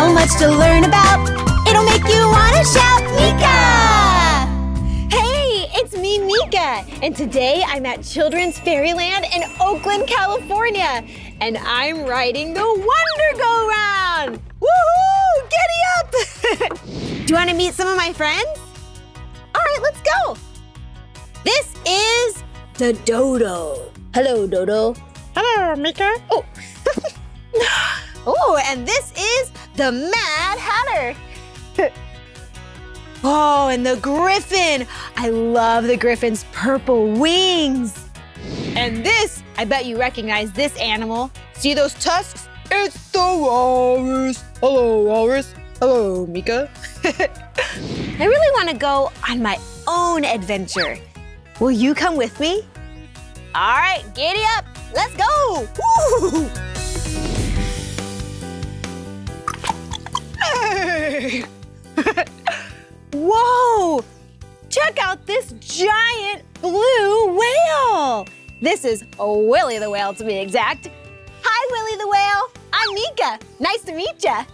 so much to learn about. It'll make you want to shout, Meekah! Hey, it's me, Meekah, and today I'm at Children's Fairyland in Oakland, California, and I'm riding the Wonder Go Round! Woohoo! Giddy up! Do you want to meet some of my friends? All right, let's go. This is the Dodo. Hello, Dodo. Hello, Meekah. Oh. Oh, and this is the Mad Hatter. Oh, and the Griffin. I love the Griffin's purple wings. And this, I bet you recognize this animal. See those tusks? It's the walrus. Hello, walrus. Hello, Meekah. I really want to go on my own adventure. Will you come with me? All right, giddy up. Let's go. Woo! Whoa! Check out this giant blue whale. This is Willy the whale, to be exact. Hi, Willy the whale. I'm Meekah. Nice to meet ya.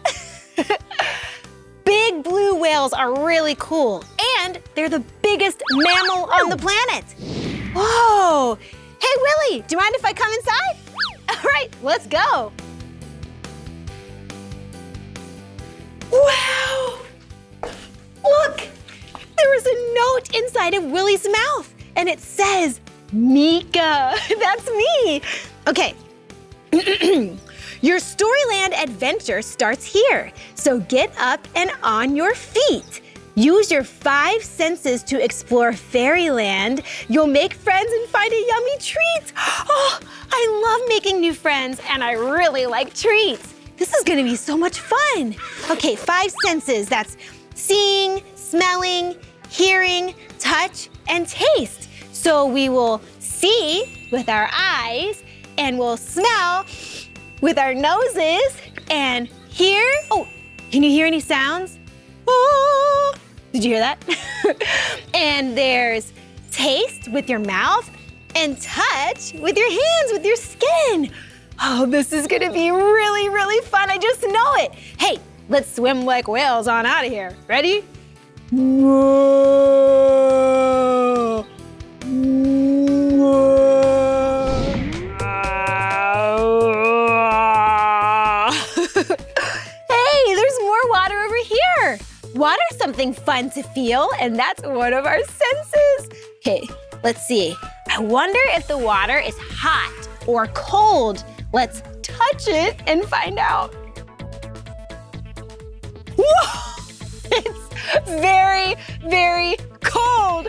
Big blue whales are really cool, and they're the biggest mammal on the planet. Whoa! Hey, Willy, do you mind if I come inside? All right, let's go. Wow! Look, there was a note inside of Willy's mouth, and it says, Meekah. That's me. Okay. Your Storyland adventure starts here, so get up and on your feet. Use your 5 senses to explore Fairyland. You'll make friends and find a yummy treat. Oh, I love making new friends, and I really like treats. This is gonna be so much fun. Okay, 5 senses. That's seeing, smelling, hearing, touch, and taste. So we will see with our eyes, and we'll smell with our noses, and hear. Oh, can you hear any sounds? Oh, did you hear that? And there's taste with your mouth, and touch with your hands, with your skin. Oh, this is gonna be really, really fun. I just know it. Hey, let's swim like whales on out of here. Ready? Whoa. Whoa. Water over here. Water's something fun to feel, and that's one of our senses. Okay, let's see. I wonder if the water is hot or cold. Let's touch it and find out. Whoa! It's very, very cold.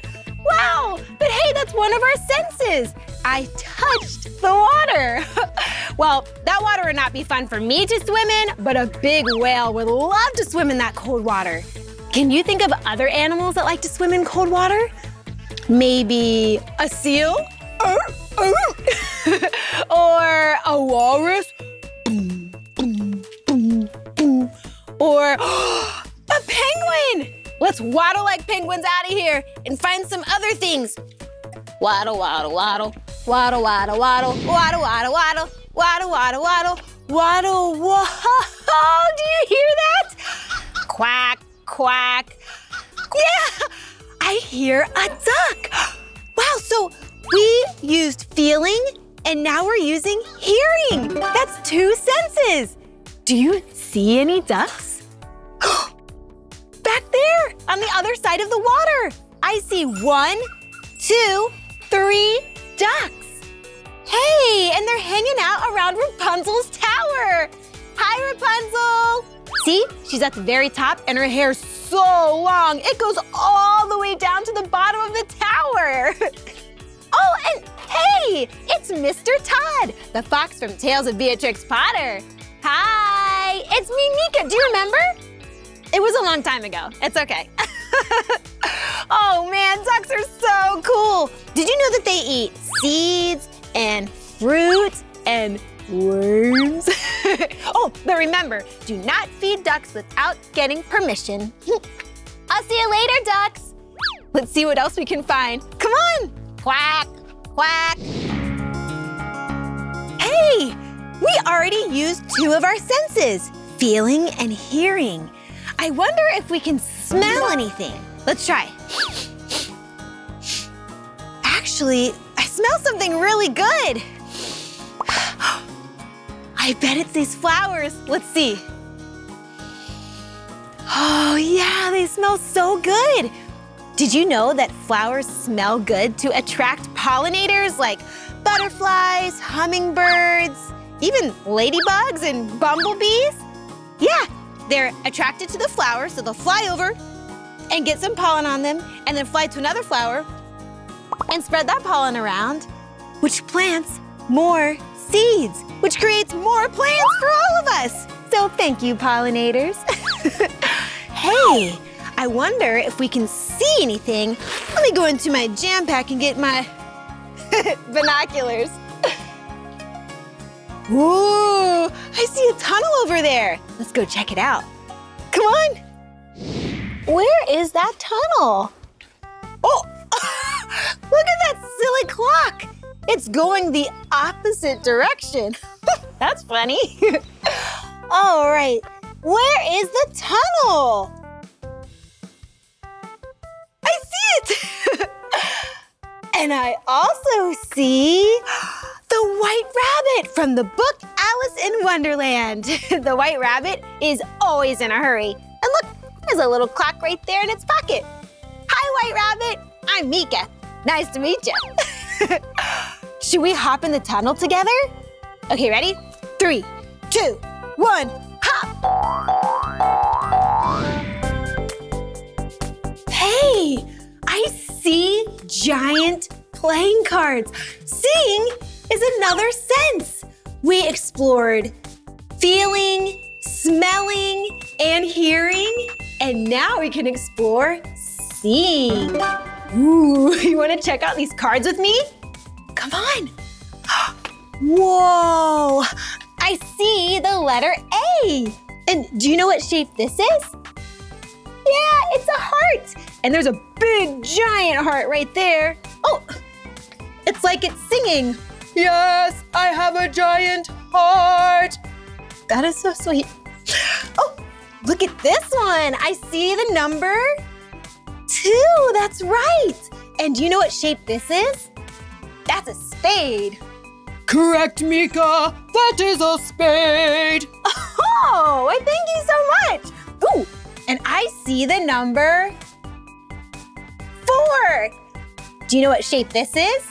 Wow, but hey, that's one of our senses. I touched the water. Well, that water would not be fun for me to swim in, but a big whale would love to swim in that cold water. Can you think of other animals that like to swim in cold water? Maybe a seal? Or a walrus? Or a penguin! Let's waddle like penguins out of here and find some other things. Waddle, waddle, waddle. Waddle, waddle, waddle. Waddle, waddle, waddle. Waddle, waddle, waddle. Waddle, waddle. Do you hear that? Quack, quack. Yeah, I hear a duck. Wow, so we used feeling and now we're using hearing. That's 2 senses. Do you see any ducks? Back there, on the other side of the water. I see 1, 2, 3 ducks. Hey, and they're hanging out around Rapunzel's tower. Hi, Rapunzel. See, she's at the very top and her hair's so long. It goes all the way down to the bottom of the tower. Oh, and hey, it's Mr. Todd, the fox from Tales of Beatrix Potter. Hi, it's me, Meekah. Do you remember? It was a long time ago. It's okay. Oh man, ducks are so cool. Did you know that they eat seeds and fruit and worms? Oh, but remember, do not feed ducks without getting permission. I'll see you later, ducks. Let's see what else we can find. Come on. Quack, quack. Hey, we already used 2 of our senses. feeling and hearing. I wonder if we can smell anything. Let's try. Actually, I smell something really good. I bet it's these flowers. Let's see. Oh yeah, they smell so good. Did you know that flowers smell good to attract pollinators like butterflies, hummingbirds, even ladybugs and bumblebees? Yeah, they're attracted to the flower, so they'll fly over and get some pollen on them and then fly to another flower and spread that pollen around, which plants more seeds, which creates more plants for all of us. So thank you, pollinators. Hey, I wonder if we can see anything. Let me go into my jam pack and get my binoculars. Ooh, I see a tunnel over there. Let's go check it out. Come on. Where is that tunnel? Oh, look at that silly clock. It's going the opposite direction. That's funny. All right, where is the tunnel? I see it. And I also see the white rabbit from the book Alice in Wonderland. The white rabbit is always in a hurry. And look, there's a little clock right there in its pocket. Hi, White Rabbit. I'm Meekah. Nice to meet you. Should we hop in the tunnel together? Okay, ready? 3, 2, 1, hop! Hey, I see giant playing cards. Seeing is another sense. We explored feeling, smelling, and hearing, and now we can explore seeing. Ooh, you wanna check out these cards with me? Come on. Whoa, I see the letter A. And do you know what shape this is? Yeah, it's a heart. And there's a big giant heart right there. Oh, it's like it's singing. Yes, I have a giant heart. That is so sweet. Oh, look at this one. I see the number 2. That's right. And do you know what shape this is? That's a spade. Correct, Meekah. That is a spade. Oh, I thank you so much. Ooh, and I see the number 4. Do you know what shape this is?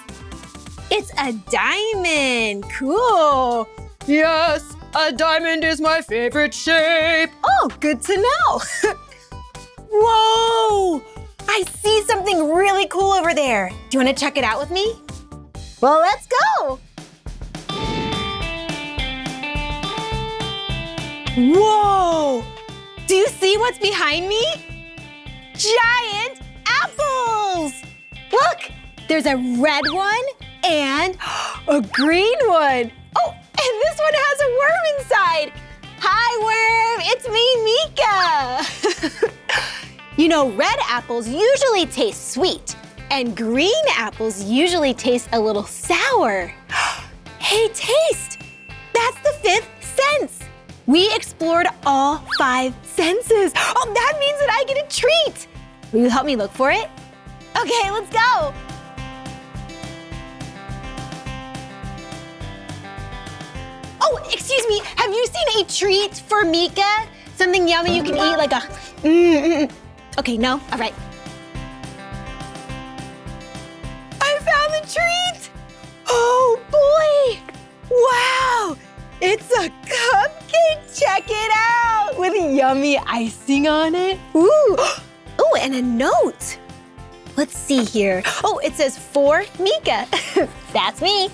It's a diamond. Cool. Yes, a diamond is my favorite shape. Oh, good to know. Whoa! I see something really cool over there. Do you want to check it out with me? Well, let's go. Whoa! Do you see what's behind me? Giant apples! Look, there's a red one and a green one. Oh, and this one has a worm inside. Hi, worm, it's me, Meekah. You know, red apples usually taste sweet, and green apples usually taste a little sour. Hey, taste! That's the 5th sense. We explored all 5 senses. Oh, that means that I get a treat. Will you help me look for it? Okay, let's go. Oh, excuse me, have you seen a treat for Meekah? Something yummy you can eat, like a Okay, no, all right. I found the treat! Oh boy! Wow! It's a cupcake, check it out! With yummy icing on it. Ooh! Oh, and a note. Let's see here. Oh, it says, for Meekah. That's me.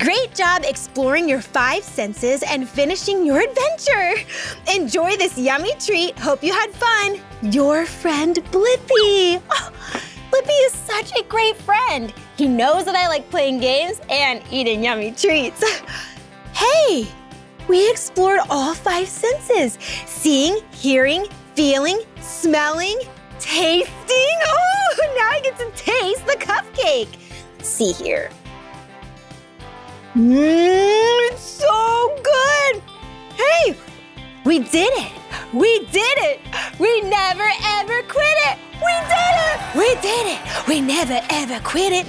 Great job exploring your 5 senses and finishing your adventure. Enjoy this yummy treat. Hope you had fun. Your friend, Blippi. Oh, Blippi is such a great friend. He knows that I like playing games and eating yummy treats. Hey, we explored all 5 senses. Seeing, hearing, feeling, smelling, tasting. Oh, now I get to taste the cupcake. Let's see here. It's so good. Hey, We did it! We did it! We never ever quit it! We did it! We did it! We never ever quit it!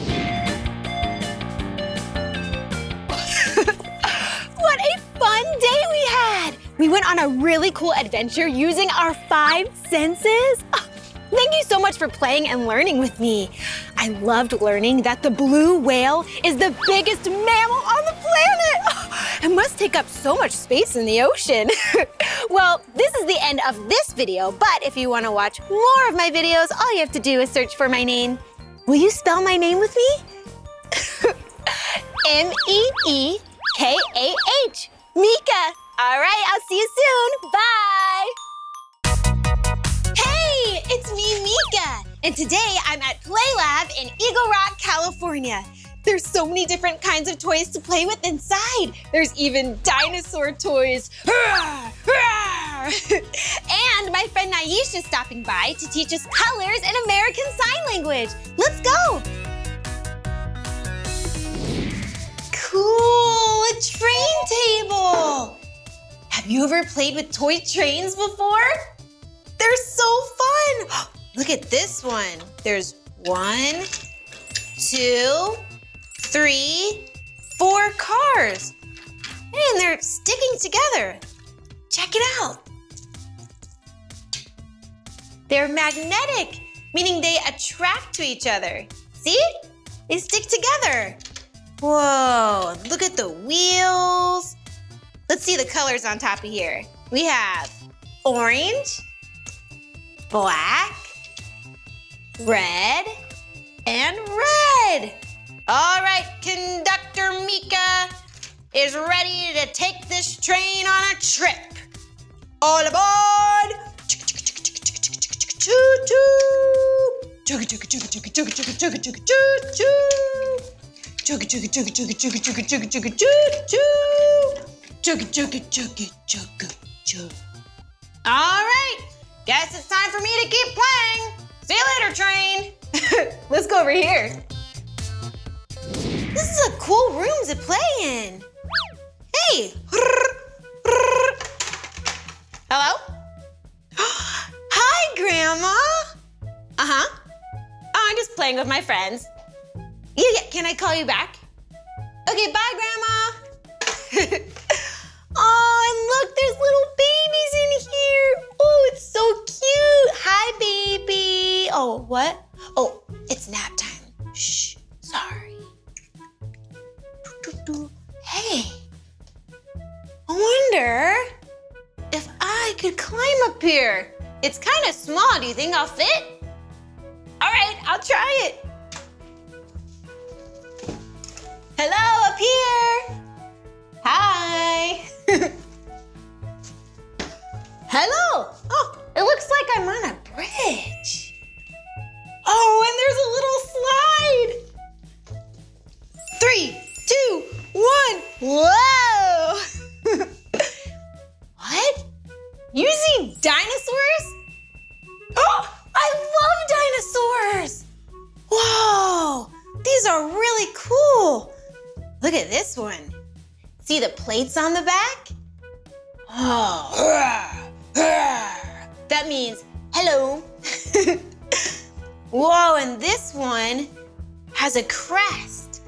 What a fun day we had! We went on a really cool adventure using our 5 senses. Oh, thank you so much for playing and learning with me. I loved learning that the blue whale is the biggest mammal on the planet. Oh, it must take up so much space in the ocean. Well, this is the end of this video, but if you want to watch more of my videos, all you have to do is search for my name. Will you spell my name with me? M-E-E-K-A-H. Meekah. All right, I'll see you soon. Bye. Hey, it's me, Meekah. And today I'm at Play Lab in Eagle Rock, California. There's so many different kinds of toys to play with inside. There's even dinosaur toys. And my friend Naisha is stopping by to teach us colors in American Sign Language. Let's go. Cool, a train table. Have you ever played with toy trains before? They're so fun. Look at this one. There's 1, 2, 3, 4 cars. And they're sticking together. Check it out. They're magnetic, meaning they attract to each other. See? They stick together. Whoa, look at the wheels. Let's see the colors on top of here. We have orange, black, red, and red. All right, Conductor Meekah is ready to take this train on a trip. All aboard! All right, guess it's time for me to keep playing. See you later, train. Let's go over here. This is a cool room to play in. Hey. Hello? Hi, Grandma. Uh-huh. Oh, I'm just playing with my friends. Yeah, can I call you back? Okay, bye, Grandma. Oh, and look, there's little babies in here. Oh, it's so cute. Hi, baby. Oh, what? Oh, it's nap time. Shh, sorry. Hey, I wonder if I could climb up here. It's kind of small. Do you think I'll fit? All right, I'll try it. Hello, up here. Hi. Hello. Oh, it looks like I'm on a bridge. Oh, and there's a little slide. 3, 2, 1. Whoa. What? You see dinosaurs? Oh, I love dinosaurs. Whoa, these are really cool. Look at this one. See the plates on the back? Oh, that means hello. Whoa, and this one has a crest.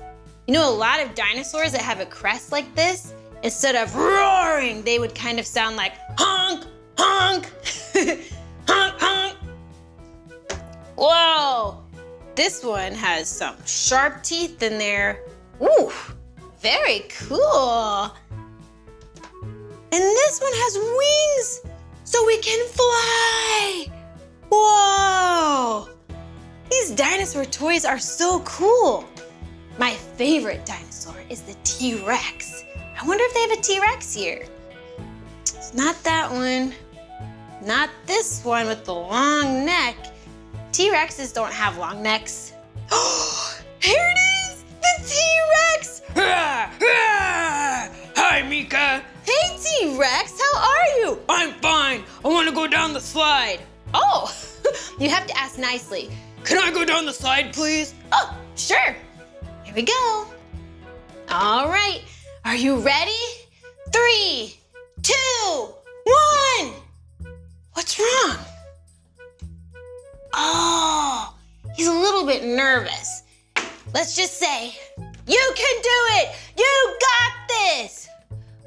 You know, a lot of dinosaurs that have a crest like this, instead of roaring, they would kind of sound like honk, honk, honk, honk. Whoa, this one has some sharp teeth in there. Ooh. Very cool. And this one has wings, so we can fly. Whoa. These dinosaur toys are so cool. My favorite dinosaur is the T-Rex. I wonder if they have a T-Rex here. It's not that one. Not this one with the long neck. T-Rexes don't have long necks. Oh, here it is, the T-Rex. Hi, Meekah. Hey, T-Rex, how are you? I'm fine. I want to go down the slide. Oh, you have to ask nicely. Can I go down the slide, please? Oh, sure. Here we go. All right, are you ready? 3, 2, One! What's wrong? Oh, he's a little bit nervous. Let's just say, you can do it! You got this!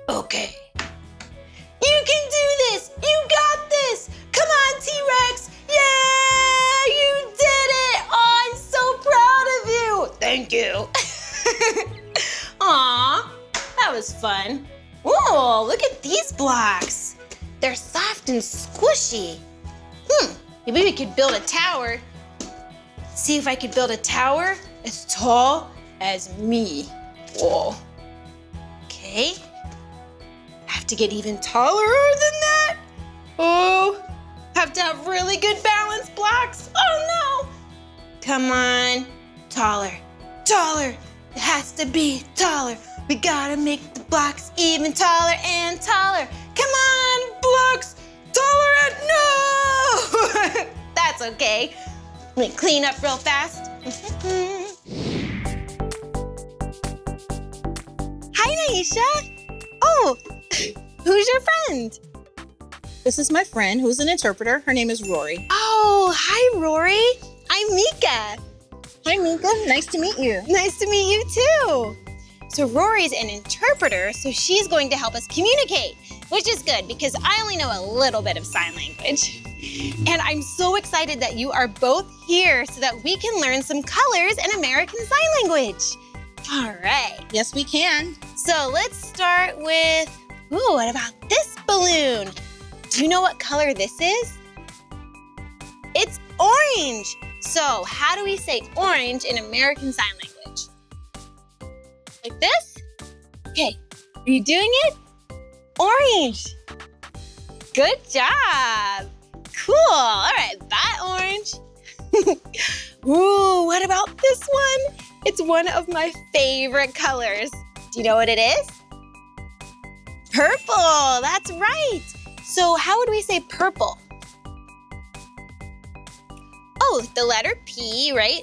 Okay. You can do this! You got this! Come on, T-Rex! Yeah! You did it! Oh, I'm so proud of you! Thank you. Aw, that was fun. Whoa, look at these blocks. They're soft and squishy. Maybe we could build a tower. See if I could build a tower as tall as me. Whoa. Okay. I have to get even taller than that. Oh, I have to have really good balance blocks. Oh no. Come on, taller, taller. It has to be taller. We gotta make the blocks even taller and taller. Come on, blocks, taller and no! That's okay. Let me clean up real fast. Hi, Naisha. Oh, who's your friend? This is my friend who's an interpreter. Her name is Rory. Oh, hi, Rory. I'm Meekah. Hi, Meekah. Nice to meet you. Nice to meet you, too. So Rory's an interpreter, so she's going to help us communicate, which is good because I only know a little bit of sign language. And I'm so excited that you are both here so that we can learn some colors in American Sign Language. All right. Yes, we can. So let's start with, ooh, what about this balloon? Do you know what color this is? It's orange. So how do we say orange in American Sign Language? Like this? Okay, are you doing it? Orange. Good job. Cool, all right, bye, orange. Ooh, what about this one? It's one of my favorite colors. Do you know what it is? Purple, that's right. So how would we say purple? Oh, the letter P, right?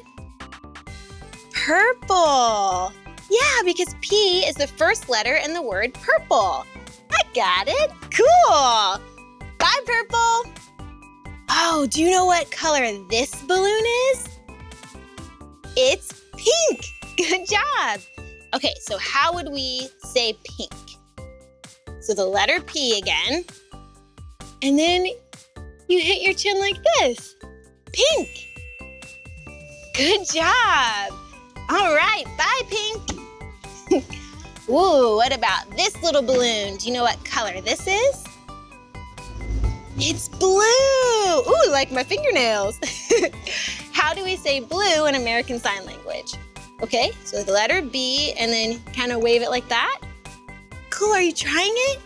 Purple. Yeah, because P is the first letter in the word purple. I got it. Cool. Bye, purple. Oh, do you know what color this balloon is? It's pink. Good job. Okay, so how would we say pink? So the letter P again. And then you hit your chin like this. Pink. Good job. All right, bye, pink. Ooh, what about this little balloon? Do you know what color this is? It's blue. Ooh, like my fingernails. How do we say blue in American Sign Language? Okay, so the letter B and then kind of wave it like that. Cool, are you trying it?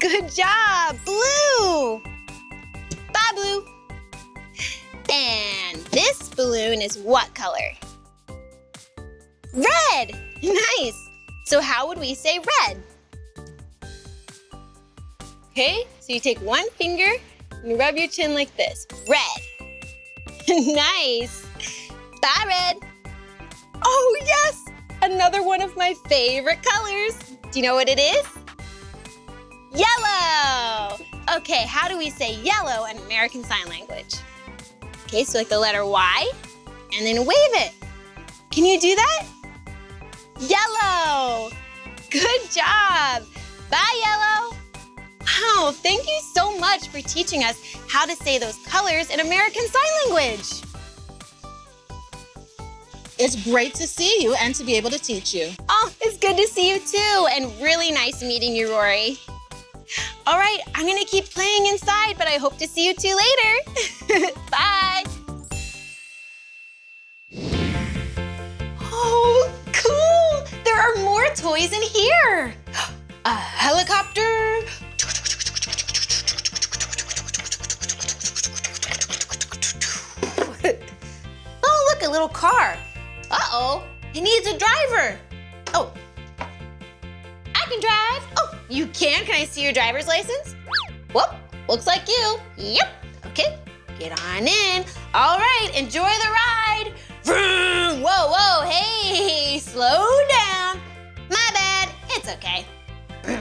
Good job, blue. Bye, blue. And this balloon is what color? Red! Nice! So how would we say red? Okay, so you take one finger and you rub your chin like this. Red! Nice! Bye, red! Oh, yes! Another one of my favorite colors. Do you know what it is? Yellow! Okay, how do we say yellow in American Sign Language? Okay, so like the letter Y, and then wave it. Can you do that? Yellow! Good job! Bye, yellow! Wow, thank you so much for teaching us how to say those colors in American Sign Language. It's great to see you and to be able to teach you. Oh, it's good to see you too, and really nice meeting you, Rory. All right, I'm gonna keep playing inside, but I hope to see you two later. Bye! Oh, cool! There are more toys in here! A helicopter! Oh, look, a little car. Uh-oh, it needs a driver. Oh, I can drive. Oh, you can? Can I see your driver's license? Whoop, looks like you. Yep, okay, get on in. All right, enjoy the ride. Vroom. Whoa, whoa, hey, slow down. My bad, it's okay. Vroom.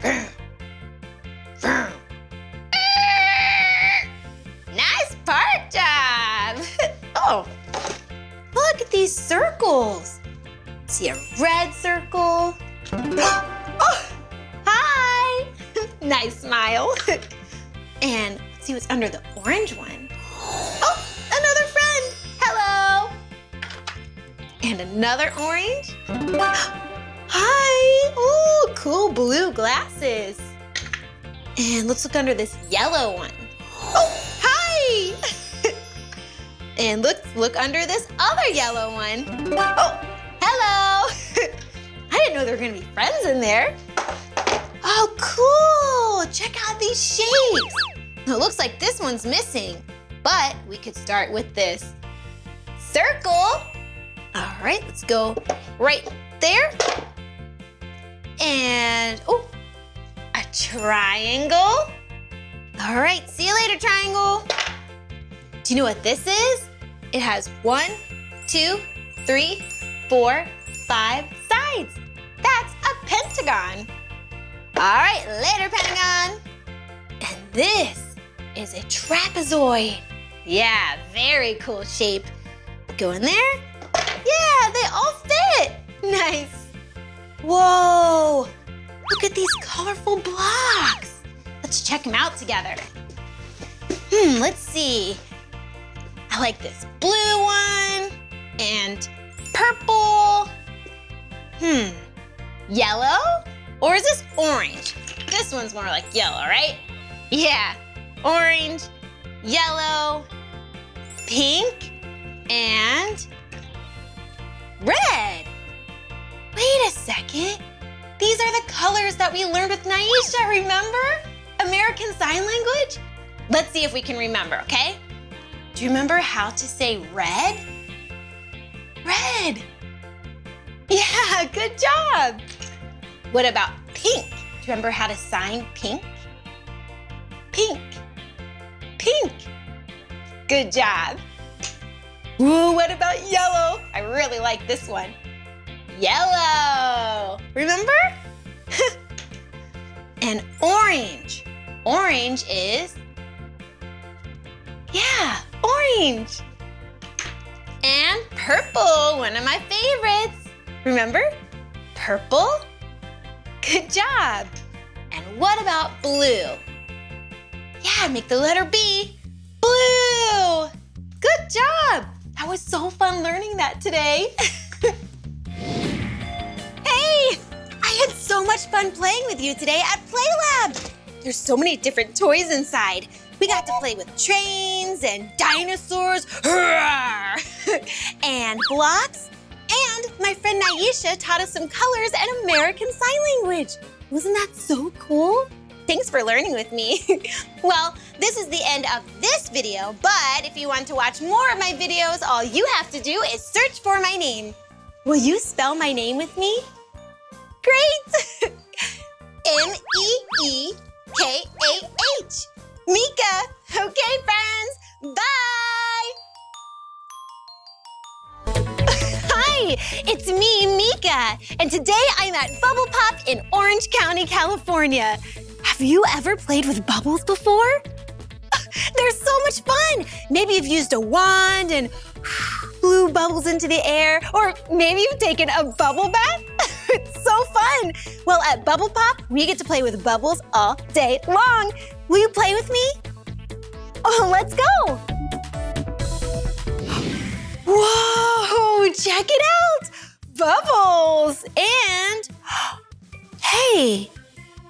Vroom. circles. See a red circle. Oh, hi. Nice smile. And let's see what's under the orange one. Oh, another friend. Hello. And another orange. Hi. Oh, cool blue glasses. And let's look under this yellow one. Oh, hi. And look under this other yellow one. Oh, hello. I didn't know there were gonna be friends in there. Oh, cool. Check out these shapes. Now, it looks like this one's missing, but we could start with this circle. All right, let's go right there. And, oh, a triangle. All right, see you later, triangle. Do you know what this is? It has 1, 2, 3, 4, 5 sides. That's a pentagon. All right, later, pentagon. And this is a trapezoid. Yeah, very cool shape. Go in there. Yeah, they all fit. Nice. Whoa, look at these colorful blocks. Let's check them out together. Let's see. I like this blue one and purple. Yellow? Or is this orange? This one's more like yellow, right? Yeah, orange, yellow, pink, and red. Wait a second. These are the colors that we learned with Naisha, remember? American Sign Language? Let's see if we can remember, okay? Do you remember how to say red? Red. Yeah, good job. What about pink? Do you remember how to sign pink? Pink. Pink. Good job. Ooh, what about yellow? I really like this one. Yellow. Remember? And orange. Orange is... yeah, orange. And purple, one of my favorites. Remember? Purple. Good job. And what about blue? Yeah, make the letter B. Blue. Good job. That was so fun learning that today. Hey, I had so much fun playing with you today at Play Lab. There's so many different toys inside. We got to play with trains and dinosaurs, and blocks, and my friend Naisha taught us some colors and American Sign Language. Wasn't that so cool? Thanks for learning with me. Well, this is the end of this video, but if you want to watch more of my videos, all you have to do is search for my name. Will you spell my name with me? Great! M-E-E-K-A-H. Meekah. Okay, friends. Bye. Hi, it's me, Meekah. And today I'm at Bubble Pop in Orange County, California. Have you ever played with bubbles before? They're so much fun. Maybe you've used a wand and blew bubbles into the air, or maybe you've taken a bubble bath. It's so fun. Well, at Bubble Pop, we get to play with bubbles all day long. Will you play with me? Oh, let's go. Whoa, check it out. Bubbles. And hey,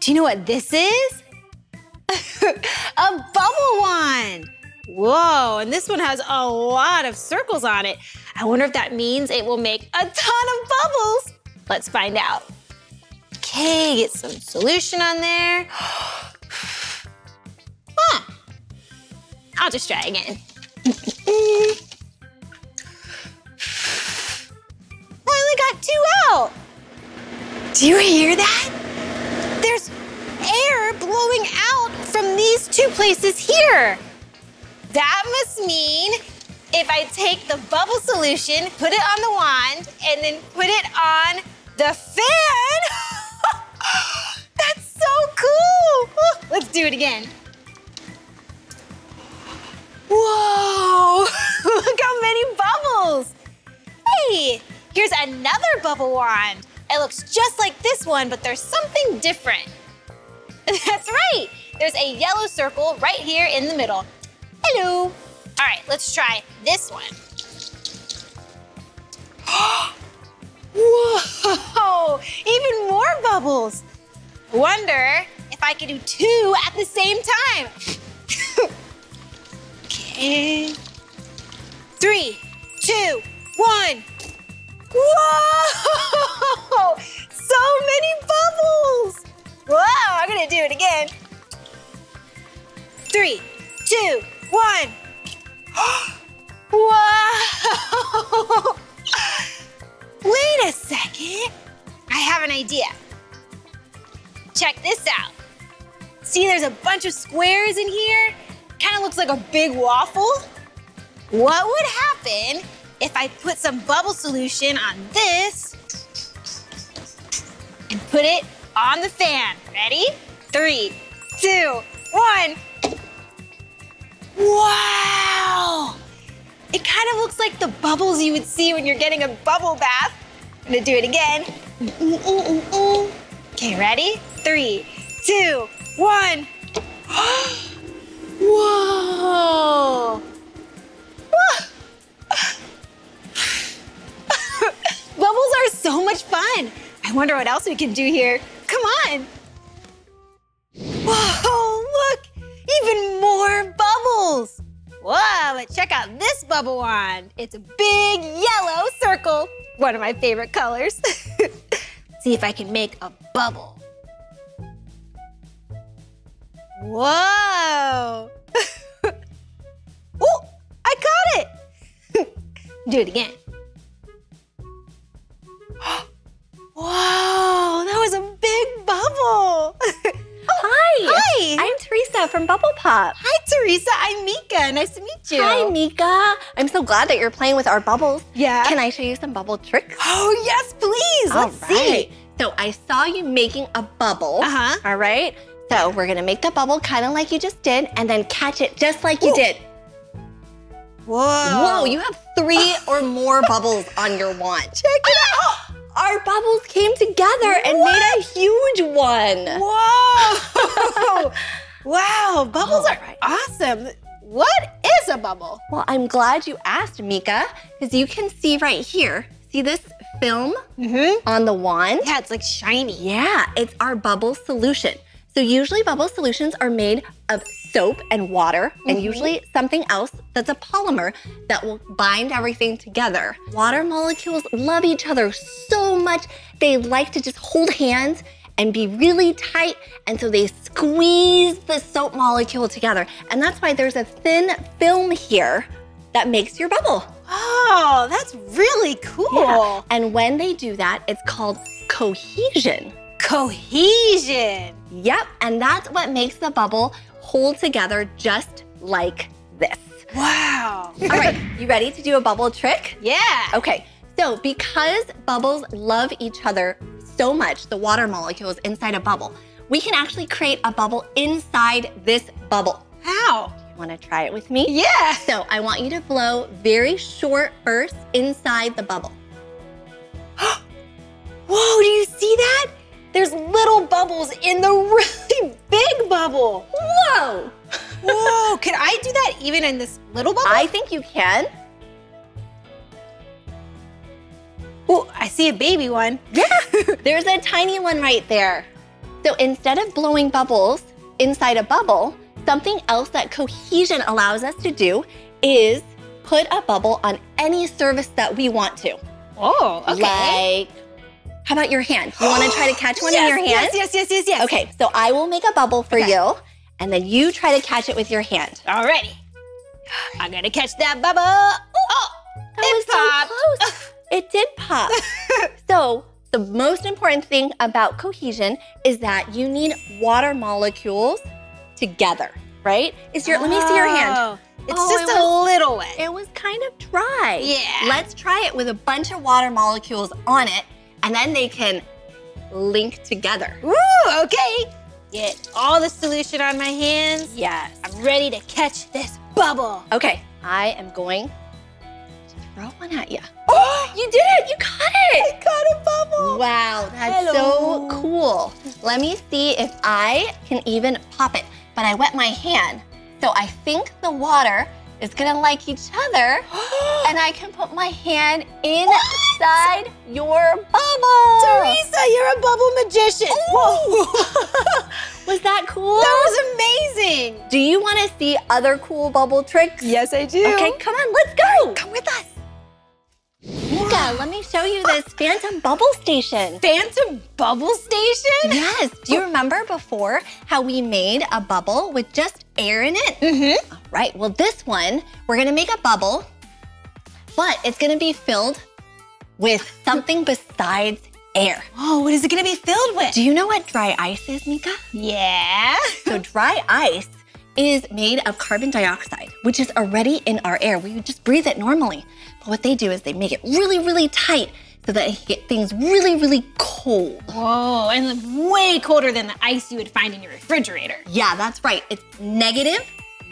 do you know what this is? A bubble wand. Whoa, and this one has a lot of circles on it. I wonder if that means it will make a ton of bubbles. Let's find out. Okay, get some solution on there. Huh. I'll just try again. I only got 2 out. Do you hear that? There's air blowing out from these 2 places here. That must mean if I take the bubble solution, put it on the wand, and then put it on the fan. That's so cool. Let's do it again. Whoa, look how many bubbles. Hey, Hey, here's another bubble wand. It looks just like this one, but there's something different. That's right, there's a yellow circle right here in the middle. Hello. All right, let's try this one. Whoa, even more bubbles. Wonder if I could do two at the same time. Okay. 3, 2, 1. Whoa, so many bubbles. Whoa, I'm gonna do it again. 3, 2, 1. Whoa. Wait a second. I have an idea. Check this out. See, there's a bunch of squares in here. Kind of looks like a big waffle. What would happen if I put some bubble solution on this and put it on the fan? Ready? 3, 2, 1. Wow! It kind of looks like the bubbles you would see when you're getting a bubble bath. I'm gonna do it again. Okay, ready? 3, 2, 1. Whoa! Bubbles are so much fun. I wonder what else we can do here. Come on. Whoa, look, even more bubbles. Whoa, but check out this bubble wand. It's a big yellow circle. One of my favorite colors. See if I can make a bubble. Whoa. Oh, I caught it. Do it again. Wow, that was a big bubble. Hi. Hi. I'm Teresa from Bubble Pop. Hi, Teresa. I'm Meekah. Nice to meet you. Hi, Meekah. I'm so glad that you're playing with our bubbles. Yeah. Can I show you some bubble tricks? Oh, yes, please. Let's see. So I saw you making a bubble. Uh-huh. All right. So we're going to make the bubble kind of like you just did and then catch it just like you did. Whoa. Whoa, you have 3 or more bubbles on your wand. Check it out. Our bubbles came together and made a huge one. Whoa. Wow, bubbles are awesome. What is a bubble? Well, I'm glad you asked, Meekah, because you can see right here. See this film on the wand? Yeah, it's like shiny. Yeah, it's our bubble solution. So usually bubble solutions are made of soap and water and usually something else that's a polymer that will bind everything together. Water molecules love each other so much. They like to just hold hands and be really tight, and so they squeeze the soap molecule together. And that's why there's a thin film here that makes your bubble. Oh, that's really cool. Yeah. And when they do that, it's called cohesion. Cohesion. Yep, and that's what makes the bubble hold together just like this. Wow. All right, you ready to do a bubble trick? Yeah. Okay, so because bubbles love each other so much, the water molecules inside a bubble, we can actually create a bubble inside this bubble. How? You wanna try it with me? Yeah. So I want you to blow very short bursts inside the bubble. Whoa, do you see that? There's little bubbles in the really big bubble. Whoa. Whoa, can I do that even in this little bubble? I think you can. Oh, I see a baby one. Yeah, there's a tiny one right there. So instead of blowing bubbles inside a bubble, something else that cohesion allows us to do is put a bubble on any surface that we want to. Oh, okay. Like, how about your hand? You want to try to catch one in your hand? Yes, yes, yes, yes, yes. Okay, so I will make a bubble for you, and then you try to catch it with your hand. Alrighty. I'm gonna catch that bubble. Oh, it popped. That was so close. It did pop. So the most important thing about cohesion is that you need water molecules together, right? Let me see your hand. It's just a little wet. It was kind of dry. Yeah. Let's try it with a bunch of water molecules on it, and then they can link together. Ooh, okay. Get all the solution on my hands. Yes. I'm ready to catch this bubble. Okay, I am going to throw one at you. Oh, you did it! You caught it! I caught a bubble! Wow, that's so cool. Let me see if I can even pop it. But I wet my hand, so I think the water is gonna like each other, and I can put my hand inside your bubble. Teresa, you're a bubble magician. Whoa. Was that cool? That was amazing. Do you wanna see other cool bubble tricks? Yes, I do. Okay, come on, let's go. Come with us. Meekah, let me show you this phantom bubble station. Phantom bubble station? Yes. Do you remember before how we made a bubble with just air in it? Mm-hmm. All right, well this one, we're gonna make a bubble, but it's gonna be filled with something besides air. Oh, what is it gonna be filled with? Do you know what dry ice is, Meekah? Yeah. So dry ice is made of carbon dioxide, which is already in our air. We would just breathe it normally. But what they do is they make it really, really tight so that it gets things really, really cold. Whoa, and way colder than the ice you would find in your refrigerator. Yeah, that's right. It's negative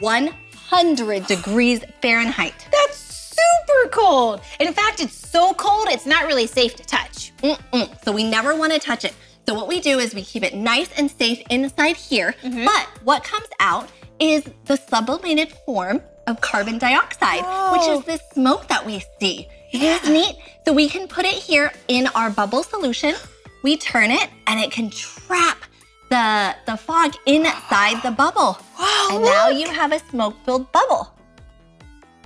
100 degrees Fahrenheit. That's super cold. In fact, it's so cold, it's not really safe to touch. Mm-mm. So we never want to touch it. So what we do is we keep it nice and safe inside here. Mm-hmm. But what comes out is the sublimated form of carbon dioxide, which is this smoke that we see. Isn't this neat? So we can put it here in our bubble solution. We turn it and it can trap the fog inside the bubble. Wow, and now you have a smoke-filled bubble.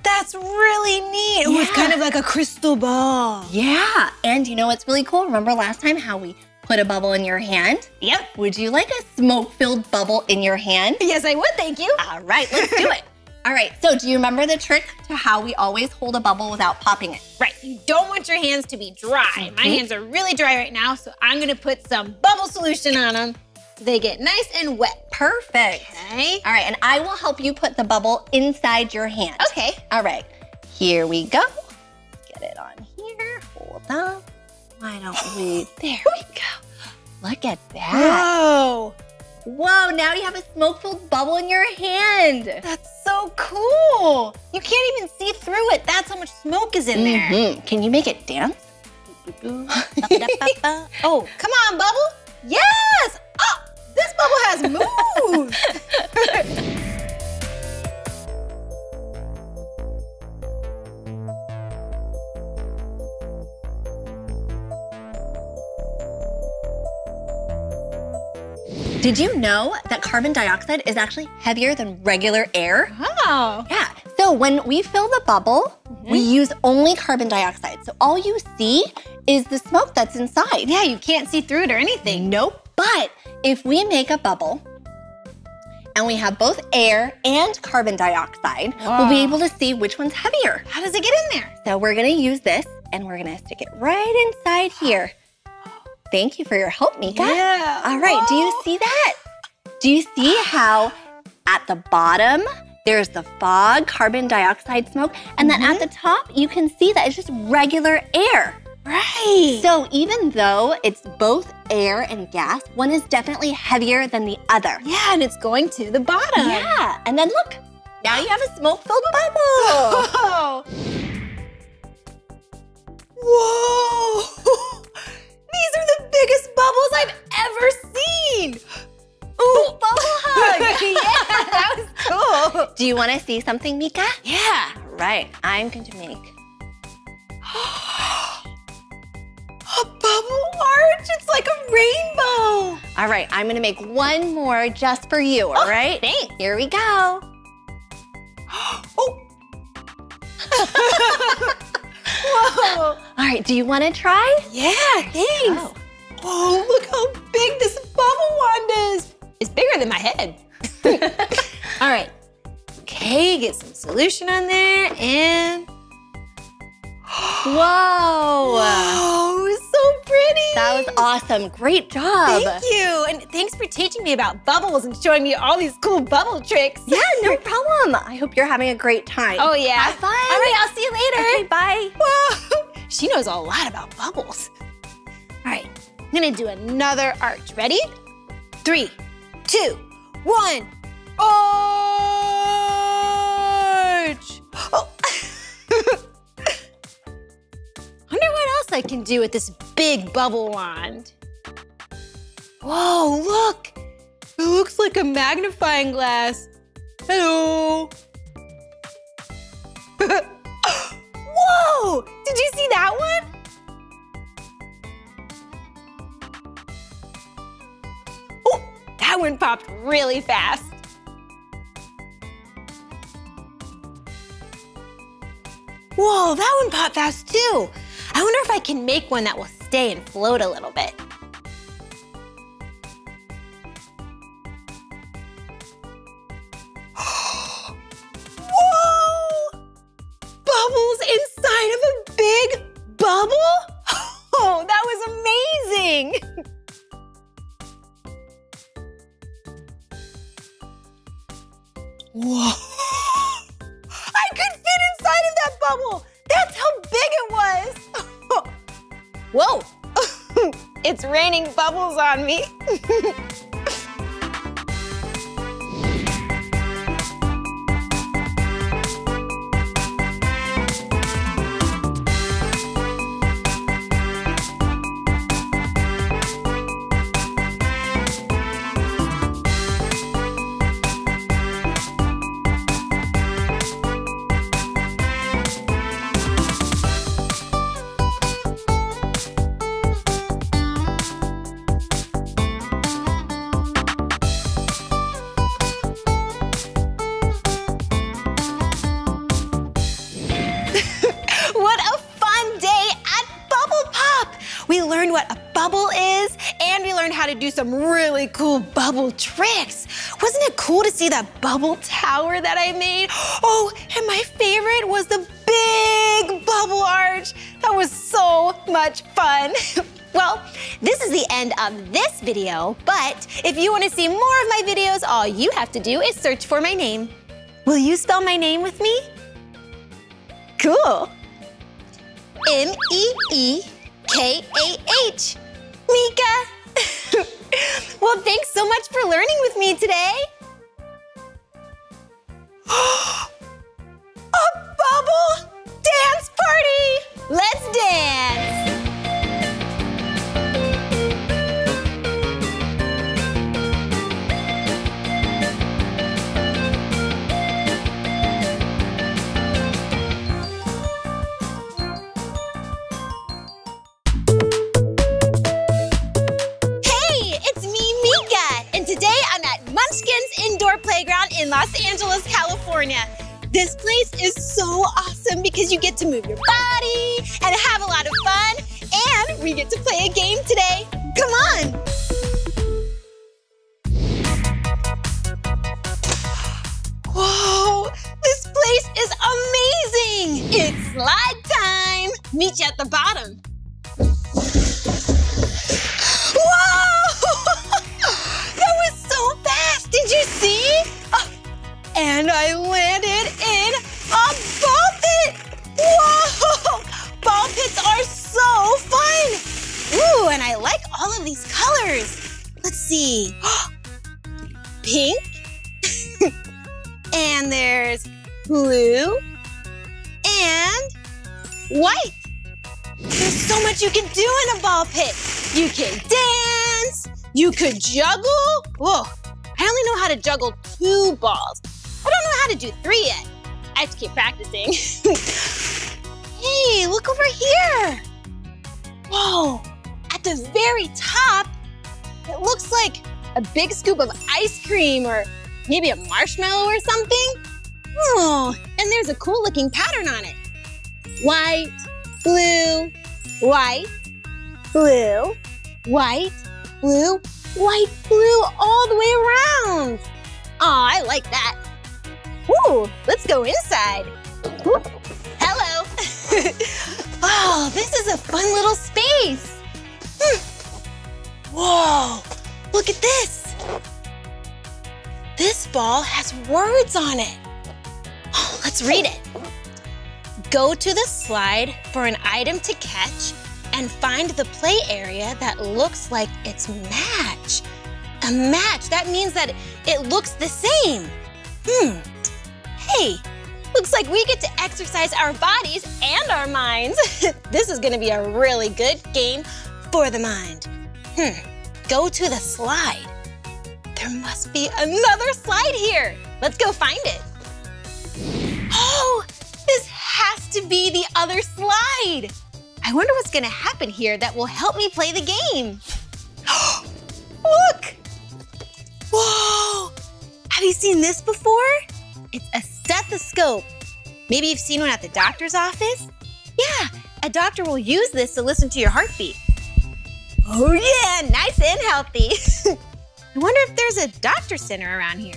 That's really neat. Yeah. It was kind of like a crystal ball. Yeah, and you know what's really cool? Remember last time how we put a bubble in your hand? Yep. Would you like a smoke-filled bubble in your hand? Yes, I would, thank you. All right, let's do it. All right, so do you remember the trick to how we always hold a bubble without popping it? Right, you don't want your hands to be dry. Mm-hmm. My hands are really dry right now, so I'm gonna put some bubble solution on them so they get nice and wet. Perfect. Okay. All right, and I will help you put the bubble inside your hand. Okay. All right, here we go. Get it on here, hold on. Why don't we, there we go. Look at that. Whoa. Whoa, now you have a smoke-filled bubble in your hand. That's so cool. You can't even see through it. That's how much smoke is in there. Can you make it dance? Oh, come on, bubble. Yes. Oh, this bubble has moves. Did you know that carbon dioxide is actually heavier than regular air? Oh. Yeah, so when we fill the bubble, we use only carbon dioxide. So all you see is the smoke that's inside. Yeah, you can't see through it or anything. Nope, but if we make a bubble and we have both air and carbon dioxide, we'll be able to see which one's heavier. How does it get in there? So we're gonna use this and we're gonna stick it right inside here. Thank you for your help, Meekah. Yeah. All right, do you see that? Do you see how at the bottom, there's the fog, carbon dioxide smoke, and then at the top, you can see that it's just regular air. Right. So even though it's both air and gas, one is definitely heavier than the other. Yeah, and it's going to the bottom. Yeah, and then look, now you have a smoke-filled bubble. Whoa. These are the biggest bubbles I've ever seen. Ooh, bubble hug. Yeah, that was cool. Do you want to see something, Meekah? Yeah. All right, I'm going to make a bubble arch. It's like a rainbow. All right, I'm going to make one more just for you, all right? Thanks. Here we go. Whoa. All right, do you want to try? Yeah, thanks. Oh, look how big this bubble wand is. It's bigger than my head. All right. Okay, get some solution on there and... Whoa. Whoa, it's so pretty. That was awesome. Great job. Thank you. And thanks for teaching me about bubbles and showing me all these cool bubble tricks. Yeah, no problem. I hope you're having a great time. Oh, yeah. Have fun. All right, I'll see you later. Okay, bye. Whoa. She knows a lot about bubbles. All right, I'm going to do another arch. Ready? 3, 2, 1. Arch! Oh. I can do with this big bubble wand. Whoa, look! It looks like a magnifying glass. Hello! Whoa! Did you see that one? Oh, that one popped really fast. Whoa, that one popped fast too. I wonder if I can make one that will stay and float a little bit. Whoa! Bubbles inside of a big bubble? Oh, that was amazing! Whoa! Bubble. That's how big it was. Whoa, it's raining bubbles on me. Do some really cool bubble tricks. Wasn't it cool to see that bubble tower that I made? Oh, and my favorite was the big bubble arch. That was so much fun. Well, this is the end of this video, but if you want to see more of my videos, all you have to do is search for my name. Will you spell my name with me? Cool. M-E-E-K-A-H. Meekah. Well, thanks so much for learning with me today. A bubble dance party! Let's dance! Playground in Los Angeles, California. This place is so awesome because you get to move your body and have a lot of fun, and we get to play a game today. Come on! Whoa! This place is amazing! It's slide time! Meet you at the bottom. Did you see? Oh, and I landed in a ball pit! Whoa! Ball pits are so fun! Ooh, and I like all of these colors. Let's see. Pink. And there's blue. And white. There's so much you can do in a ball pit. You can dance. You could juggle. Whoa. I only know how to juggle 2 balls. I don't know how to do 3 yet. I have to keep practicing. Hey, look over here. Whoa, at the very top, it looks like a big scoop of ice cream or maybe a marshmallow or something. Oh, and there's a cool looking pattern on it. White, blue, white, blue, white, blue, all the way around. Aw, I like that. Ooh, let's go inside. Ooh, hello. Oh, this is a fun little space. Whoa, look at this. This ball has words on it. Oh, let's read it. Go to the slide for an item to catch and find the play area that looks like its match. A match, that means that it looks the same. Hey, looks like like we get to exercise our bodies and our minds. This is gonna be a really good game for the mind. Go to the slide. There must be another slide here. Let's go find it. Oh, this has to be the other slide. I wonder what's gonna happen here that will help me play the game. Look! Whoa! Have you seen this before? It's a stethoscope. Maybe you've seen one at the doctor's office? Yeah, a doctor will use this to listen to your heartbeat. Oh yeah, nice and healthy. I wonder if there's a doctor center around here.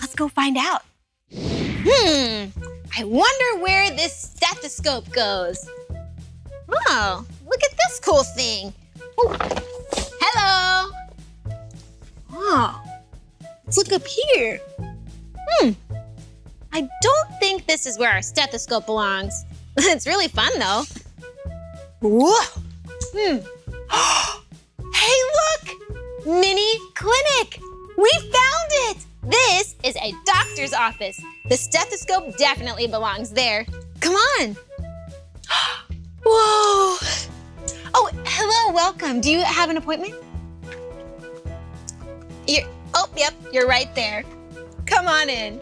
Let's go find out. I wonder where this stethoscope goes. Oh, look at this cool thing. Ooh. Hello. Oh, let's look up here. I don't think this is where our stethoscope belongs. It's really fun though. Whoa. Hey, look! Mini clinic! We found it! This is a doctor's office. The stethoscope definitely belongs there. Come on. Whoa. Oh, hello, welcome. Do you have an appointment? Yep, you're right there. Come on in.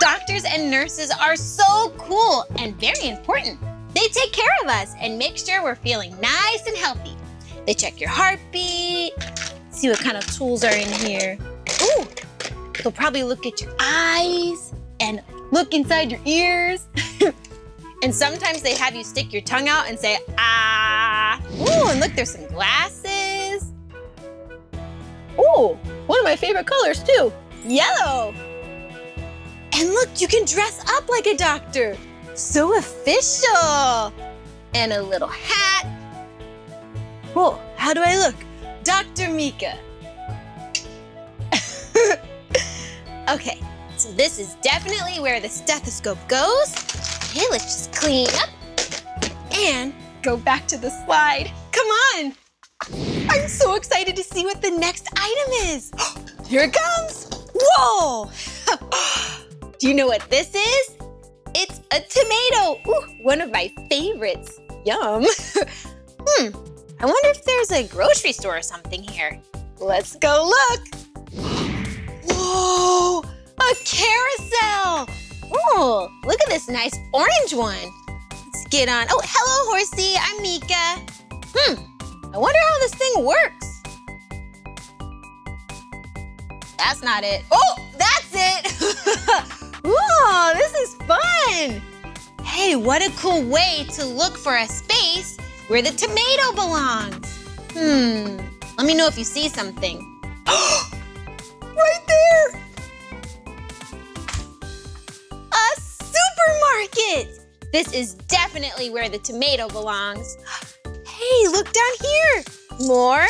Doctors and nurses are so cool and very important. They take care of us and make sure we're feeling nice and healthy. They check your heartbeat, see what kind of tools are in here. Ooh, they'll probably look at your eyes and look inside your ears. And sometimes they have you stick your tongue out and say, ah. Ooh, and look, there's some glasses. Ooh, one of my favorite colors too, yellow. And look, you can dress up like a doctor. So official. And a little hat. Whoa, how do I look? Dr. Meekah. Okay, so this is definitely where the stethoscope goes. Okay, let's just clean up and go back to the slide. Come on. I'm so excited to see what the next item is. Here it comes. Whoa. Do you know what this is? It's a tomato. Ooh, one of my favorites. Yum. I wonder if there's a grocery store or something here. Let's go look. Whoa, a carousel. Ooh, look at this nice orange one. Let's get on. Oh, hello, horsey. I'm Meekah. I wonder how this thing works. That's not it. Oh, that's it. Whoa, this is fun! Hey, what a cool way to look for a space where the tomato belongs. Let me know if you see something. Right there! A supermarket! This is definitely where the tomato belongs. Hey, look down here! More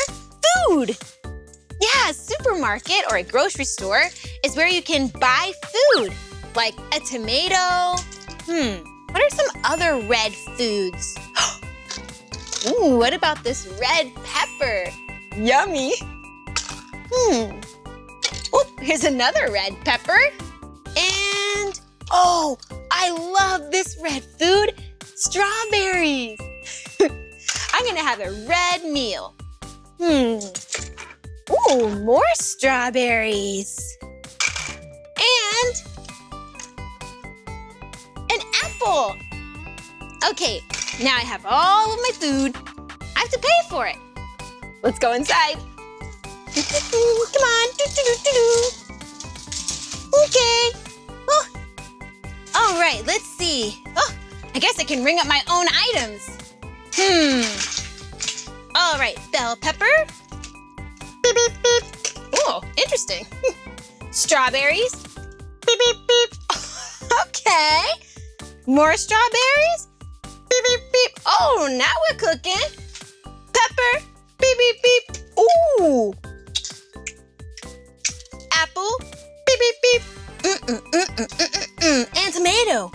food! Yeah, a supermarket or a grocery store is where you can buy food. Like a tomato. What are some other red foods? Ooh, what about this red pepper? Yummy. Oh, here's another red pepper. And, oh, I love this red food, strawberries. I'm gonna have a red meal. Ooh, more strawberries. And an apple. Okay, now I have all of my food. I have to pay for it. Let's go inside. Come on. Okay. Oh. All right, let's see. Oh, I guess I can ring up my own items. All right, bell pepper. Beep, beep, beep. Oh, interesting. Strawberries. Beep, beep, beep. Okay. More strawberries, beep, beep, beep. Oh, now we're cooking. Pepper, beep, beep, beep. Ooh. Apple, beep, beep, beep. And tomato,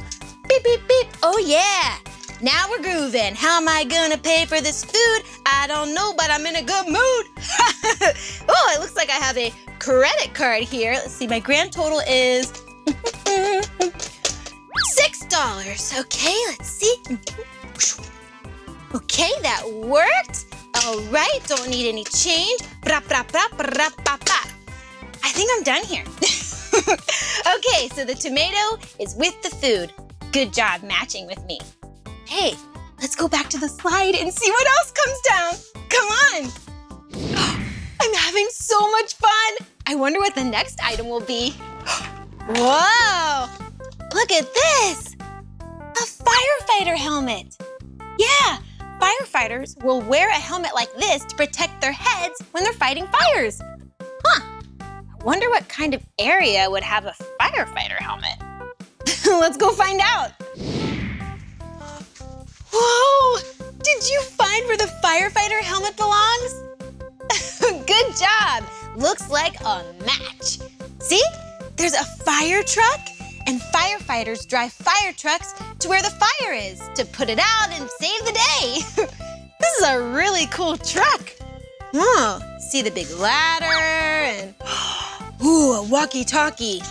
beep, beep, beep. Oh yeah, now we're grooving. How am I gonna pay for this food? I don't know, but I'm in a good mood. Oh, it looks like I have a credit card here. Let's see, my grand total is $6. Okay, let's see. Okay, that worked. All right, don't need any change. I think I'm done here. Okay, so the tomato is with the food. Good job matching with me. Hey, let's go back to the slide and see what else comes down. Come on. I'm having so much fun. I wonder what the next item will be. Whoa, look at this. A firefighter helmet. Yeah, firefighters will wear a helmet like this to protect their heads when they're fighting fires. Huh, I wonder what kind of area would have a firefighter helmet. Let's go find out. Whoa! Did you find where the firefighter helmet belongs? Good job! Looks like a match. See? There's a fire truck, and firefighters drive fire trucks to where the fire is to put it out and save the day. This is a really cool truck. Oh, see the big ladder and ooh, a walkie-talkie.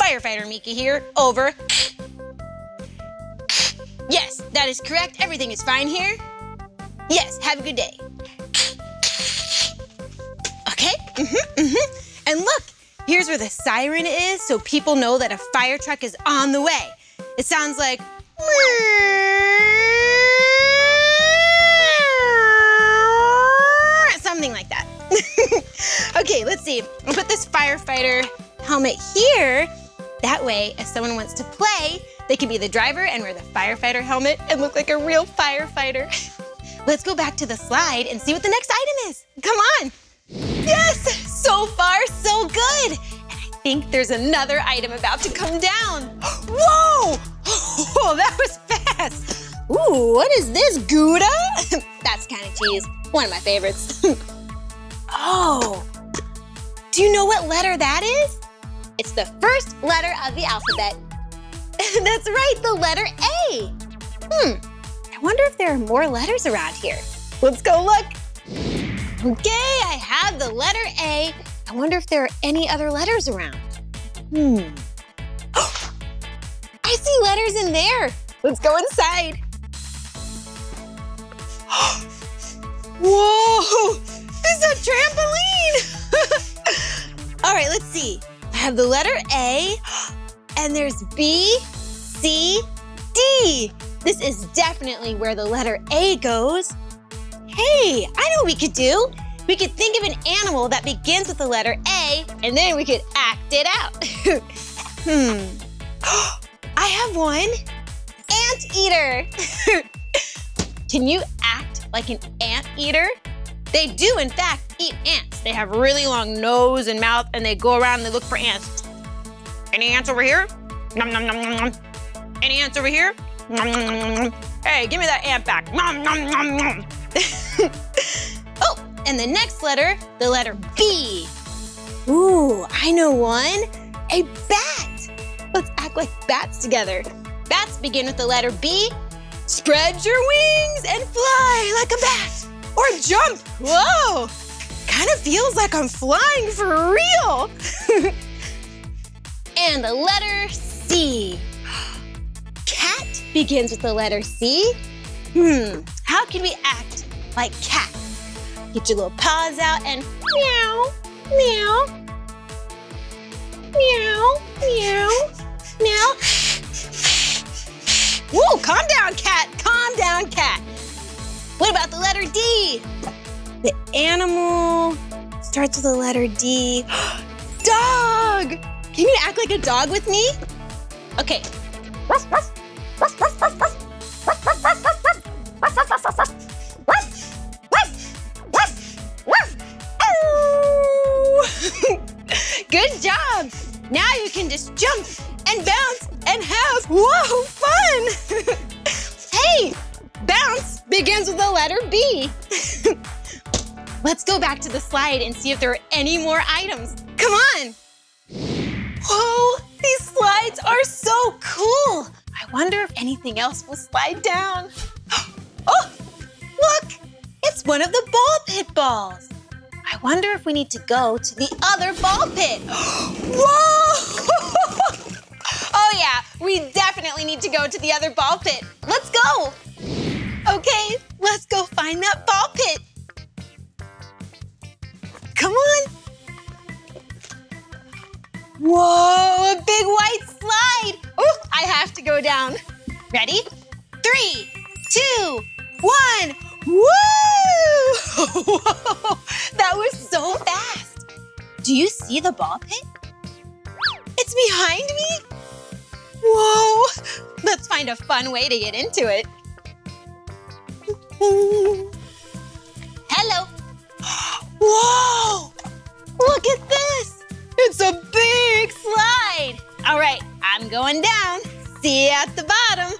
Firefighter Meekah here, over. Yes, that is correct. Everything is fine here. Yes, have a good day. Okay, And look, here's where the siren is so people know that a fire truck is on the way. It sounds like something like that. Okay, let's see. I'll put this firefighter helmet here. That way, if someone wants to play, they can be the driver and wear the firefighter helmet and look like a real firefighter. Let's go back to the slide and see what the next item is. Come on. Yes, so far, so good. And I think there's another item about to come down. Whoa, oh, that was fast. Ooh, what is this, Gouda? That's kind of cheese, one of my favorites. Oh, do you know what letter that is? It's the first letter of the alphabet. That's right, the letter A. I wonder if there are more letters around here. Let's go look. Okay, I have the letter A. I wonder if there are any other letters around. I see letters in there. Let's go inside. Whoa, this is a trampoline. All right, let's see. I have the letter A. And there's B, C, D. This is definitely where the letter A goes. Hey, I know what we could do. We could think of an animal that begins with the letter A, and then we could act it out. I have one. Anteater. Can you act like an anteater? They do, in fact, eat ants. They have really long nose and mouth, and they go around and they look for ants. Any ants over here? Nom, nom, nom, nom, nom. Any ants over here? Nom, nom, nom, nom. Hey, give me that ant back. Nom, nom, nom, nom. Oh, and the next letter, the letter B. Ooh, I know one. A bat. Let's act like bats together. Bats begin with the letter B. Spread your wings and fly like a bat. Or jump. Whoa. Kind of feels like I'm flying for real. And the letter C. Cat begins with the letter C. How can we act like cat? Get your little paws out and meow, meow, meow, meow, meow. Whoa, calm down, cat, calm down, cat. What about the letter D? The animal starts with the letter D. Dog. Can you act like a dog with me? Okay. Good job. Now you can just jump and bounce and have, whoa, fun. Hey, bounce begins with the letter B. Let's go back to the slide and see if there are any more items. Come on. Whoa, these slides are so cool. I wonder if anything else will slide down. Oh, look, it's one of the ball pit balls. I wonder if we need to go to the other ball pit. Whoa! Oh yeah, we definitely need go to the other ball pit. Let's go! Okay, let's go find that ball pit. Come on. Whoa, a big white slide. Oh, I have to go down. Ready? 3, 2, 1. Woo! That was so fast. Do you see the ball pit? It's behind me. Whoa, let's find a fun way to get into it. Hello. Whoa, look at this. It's a big slide. All right, I'm going down. See you at the bottom.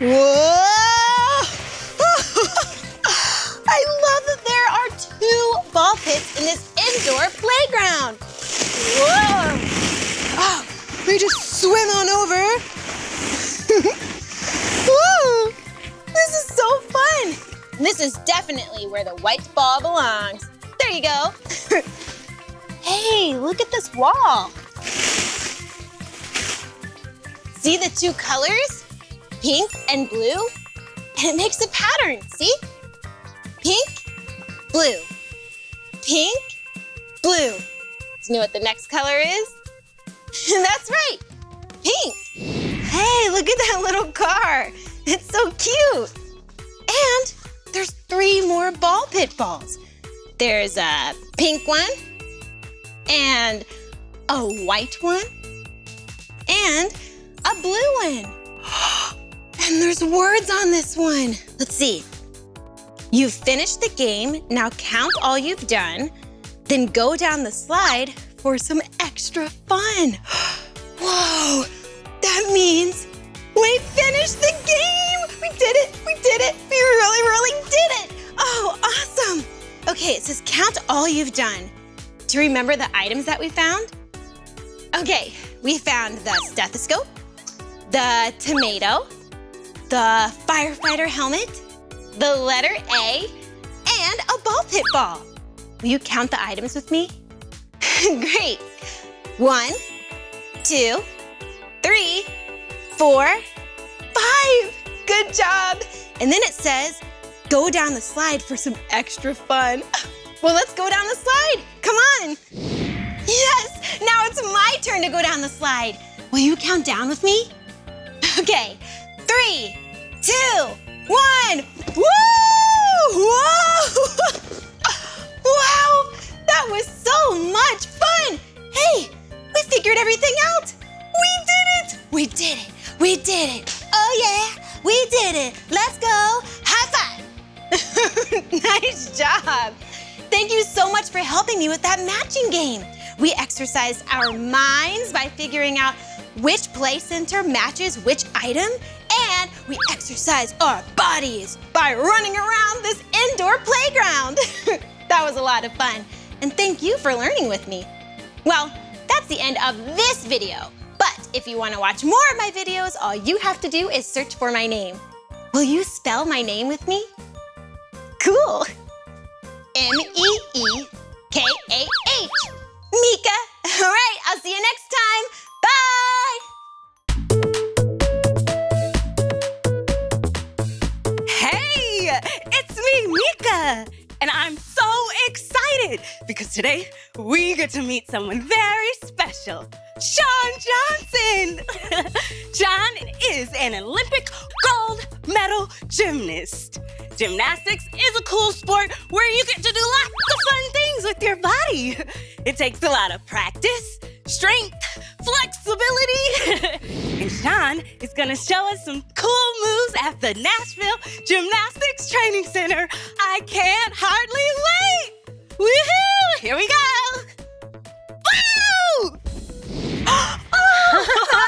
Whoa. I love that there are 2 ball pits in this indoor playground. Whoa. Oh, we just swim on over. Whoa. This is so fun. This is definitely where the white ball belongs. There you go. Hey, look at this wall. See the 2 colors? Pink and blue. And it makes a pattern, see? Pink, blue. Pink, blue. Do you know what the next color is? That's right, pink. Hey, look at that little car. It's so cute. And there's 3 more ball pit balls. There's a pink one, and a white one, and a blue one. And there's words on this one. Let's see. You've finished the game, now count all you've done, then go down the slide for some extra fun. Whoa, that means we finished the game! We did it, we did it, we really did it! Oh, awesome! Okay, it says count all you've done. Do you remember the items that we found? Okay, we found the stethoscope, the tomato, the firefighter helmet, the letter A, and a ball pit ball. Will you count the items with me? Great. 1, 2, 3, 4, 5. Good job. And then it says, go down the slide for some extra fun. Well, let's go down the slide. Come on. Yes, now it's my turn to go down the slide. Will you count down with me? Okay, 3, 2, 1. Woo! Whoa! Wow, that was so much fun. Hey, we figured everything out. We did it. We did it. We did it. Oh yeah, we did it. Let's go. High five. Nice job. Thank you so much for helping me with that matching game. We exercised our minds by figuring out which play center matches which item, and we exercise our bodies by running around this indoor playground. That was a lot of fun, and thank you for learning with me. Well, that's the end of this video, but if you want to watch more of my videos, all you have to do is search for my name. Will you spell my name with me? Cool. M-E-E-K-A-H. Meekah. All right, I'll see you next time. Bye! Hey, it's me, Meekah, and I'm so excited because today we get to meet someone very special, Shawn Johnson. John is an Olympic gold medal gymnast. Gymnastics is a cool sport where you get to do lots of fun things with your body. It takes a lot of practice, strength, flexibility. And Shawn is gonna show us some cool moves at the Nashville Gymnastics Training Center. I can't hardly wait. Woohoo! Here we go. Woo! Oh!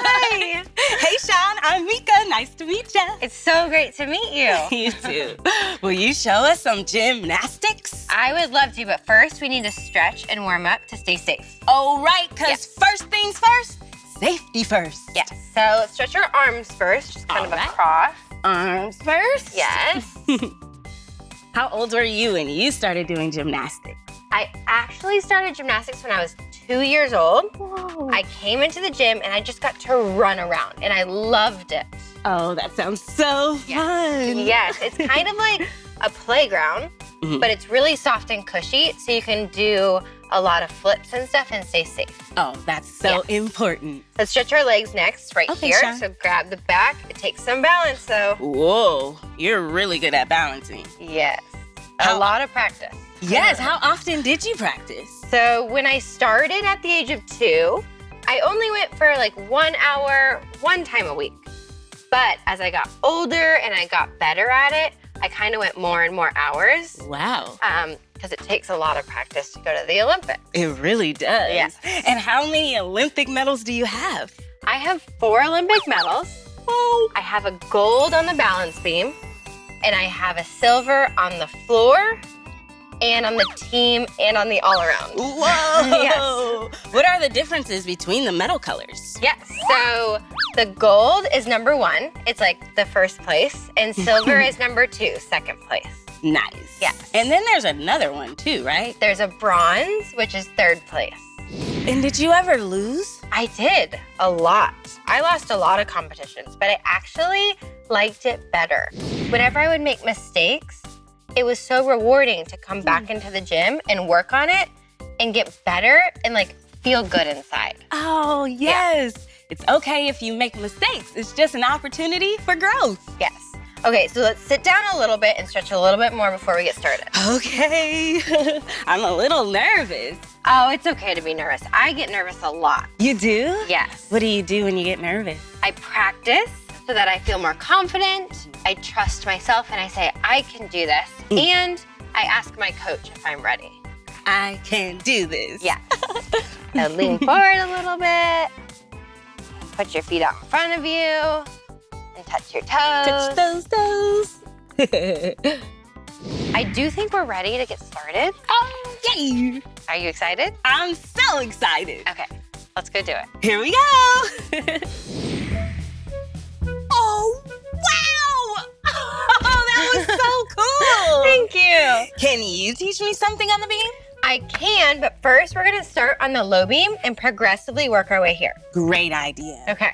Hi. Hey, Shawn, I'm Meekah. Nice to meet you. It's so great to meet you. You too. Will you show us some gymnastics? I would love to, but first we need to stretch and warm up to stay safe. Oh, right, because first things first, safety first. Yes. So stretch your arms first, just kind of across. Arms first? Yes. How old were you when you started doing gymnastics? I actually started gymnastics when I was 2 years old. Whoa. I came into the gym and I just got to run around and I loved it. Oh, that sounds so fun. Yes, it's kind of like a playground, but it's really soft and cushy, so you can do a lot of flips and stuff and stay safe. Oh, that's so important. Let's stretch our legs next, right here. Sure. So grab the back. It takes some balance, so. Whoa, you're really good at balancing. Yes, a lot of practice. Yes, how often did you practice? So when I started at the age of 2, I only went for like 1 hour, 1 time a week. But as I got older and I got better at it, I kind of went more and more hours. Wow. Because it takes a lot of practice to go to the Olympics. It really does. Yes. And how many Olympic medals do you have? I have 4 Olympic medals. Oh. I have a gold on the balance beam, and I have a silver on the floor, and on the team, and on the all-around. Whoa! Yes. What are the differences between the medal colors? Yes, so the gold is number 1. It's like the first place. And silver is number 2, second place. Nice. Yes. And then there's another one too, right? There's a bronze, which is 3rd place. And did you ever lose? I did, a lot. I lost a lot of competitions, but I actually liked it better. Whenever I would make mistakes, it was so rewarding to come back into the gym and work on it and get better and like feel good inside. Oh, yes. Yeah. It's okay if you make mistakes. It's just an opportunity for growth. Yes. Okay, so let's sit down a little bit and stretch a little bit more before we get started. Okay. I'm a little nervous. Oh, it's okay to be nervous. I get nervous a lot. You do? Yes. What do you do when you get nervous? I practice so that I feel more confident. I trust myself and I say, I can do this. And I ask my coach if I'm ready. I can do this. Yeah. Now lean forward a little bit. Put your feet out in front of you and touch your toes. Touch those toes. I do think we're ready to get started. Oh, yay. Are you excited? I'm so excited. Okay, let's go do it. Here we go. Oh, wow. Oh, that was so cool. Thank you. Can you teach me something on the beam? I can, but first we're going to start on the low beam and progressively work our way here. Great idea. Okay.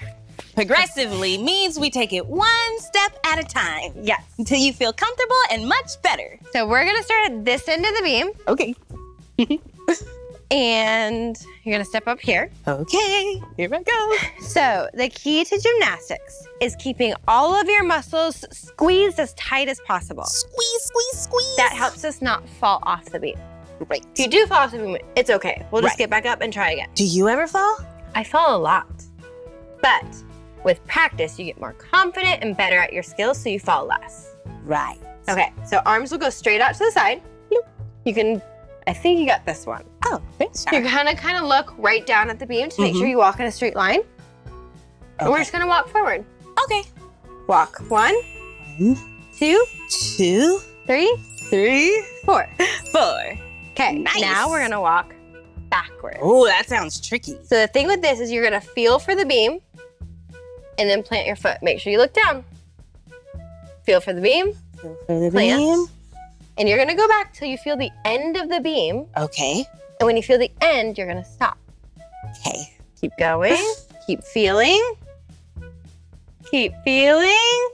Progressively means we take it 1 step at a time. Yes. Until you feel comfortable and much better. So we're going to start at this end of the beam. Okay. And you're going to step up here. Okay. Here I go. So the key to gymnastics is keeping all of your muscles squeezed as tight as possible. Squeeze, squeeze, squeeze. That helps us not fall off the beam. Right. If you do fall off the beam, it's okay. We'll just get back up and try again. Do you ever fall? I fall a lot. But with practice, you get more confident and better at your skills, so you fall less. Right. Okay, so arms will go straight out to the side. You can, I think you got this one. Oh, thanks. You're gonna kind of look right down at the beam to make sure you walk in a straight line. And we're just gonna walk forward. Okay. Walk. 1, 2, 3, 4. Okay, nice. Now we're gonna walk backwards. Oh, that sounds tricky. So the thing with this is you're gonna feel for the beam and then plant your foot. Make sure you look down. Feel for the beam. Feel for the beam. And you're gonna go back till you feel the end of the beam. Okay. And when you feel the end, you're gonna stop. Okay. Keep going, keep feeling. Keep feeling.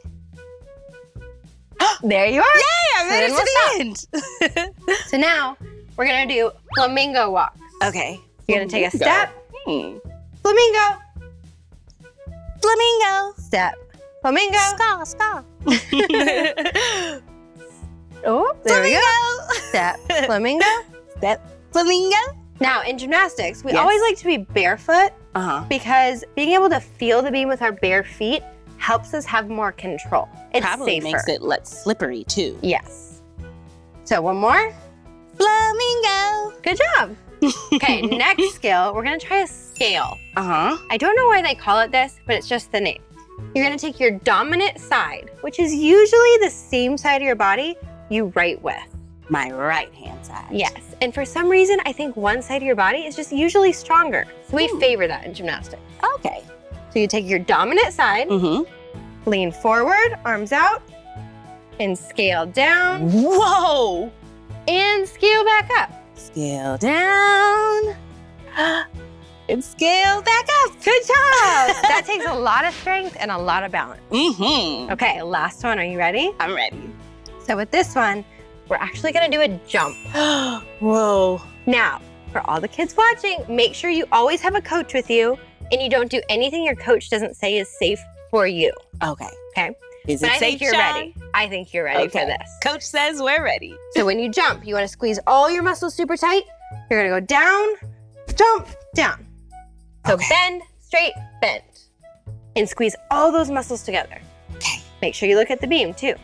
There you are. Yay, I made it to the end. So now, we're gonna do flamingo walks. Okay. You're gonna take a step. Flamingo. Flamingo. Step. Flamingo. Ska, ska. Oh, there we go. Step. Flamingo. Step. Flamingo. Now, in gymnastics, we always like to be barefoot because being able to feel the beam with our bare feet helps us have more control. It's safer. Makes it less slippery too. Yes. So one more. Flamingo. Good job. Okay, next skill, we're gonna try a scale. I don't know why they call it this, but it's just the name. You're gonna take your dominant side, which is usually the same side of your body you write with. My right hand side. Yes, and for some reason, I think one side of your body is just usually stronger. So we favor that in gymnastics. Okay. So you take your dominant side, lean forward, arms out, and scale down. Whoa! And scale back up. Scale down. And scale back up. Good job. That's takes a lot of strength and a lot of balance. Mm-hmm. Okay, last one, are you ready? I'm ready. So with this one, we're actually gonna do a jump. Whoa. Now, for all the kids watching, make sure you always have a coach with you and you don't do anything your coach doesn't say is safe for you. Okay. Okay? Is it safe, Sean? I think you're ready okay. for this. Coach says we're ready. So when you jump, you wanna squeeze all your muscles super tight. You're gonna go down, jump, down. So okay. bend, straight, bend. And squeeze all those muscles together. Okay. Make sure you look at the beam too.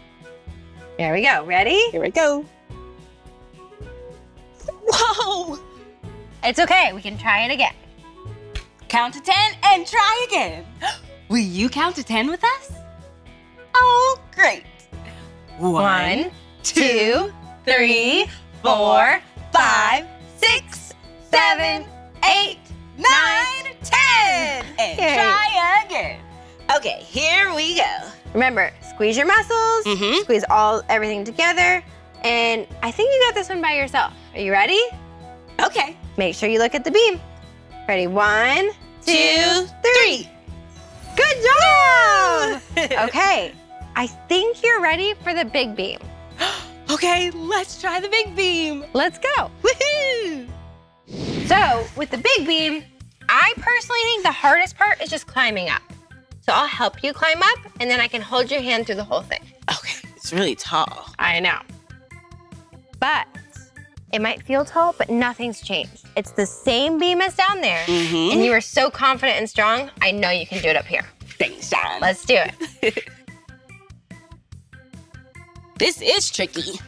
There we go, ready? Here we go. Whoa! It's okay, we can try it again. Count to 10 and try again. Will you count to 10 with us? Oh, great. 1, 2, 3, 4, 5, 6, 7, 8, 9, 10. And try again. Okay, here we go. Remember, squeeze your muscles, squeeze everything together, and I think you got this one by yourself. Are you ready? Okay. Make sure you look at the beam. Ready, 1, 2, 3. Good job! Okay, I think you're ready for the big beam. Okay, let's try the big beam. Let's go. Woohoo! So, with the big beam, I personally think the hardest part is just climbing up. So I'll help you climb up, and then I can hold your hand through the whole thing. Okay, it's really tall. I know. But it might feel tall, but nothing's changed. It's the same beam as down there, and you are so confident and strong, I know you can do it up here. Thanks, Shawn. Let's do it. This is tricky.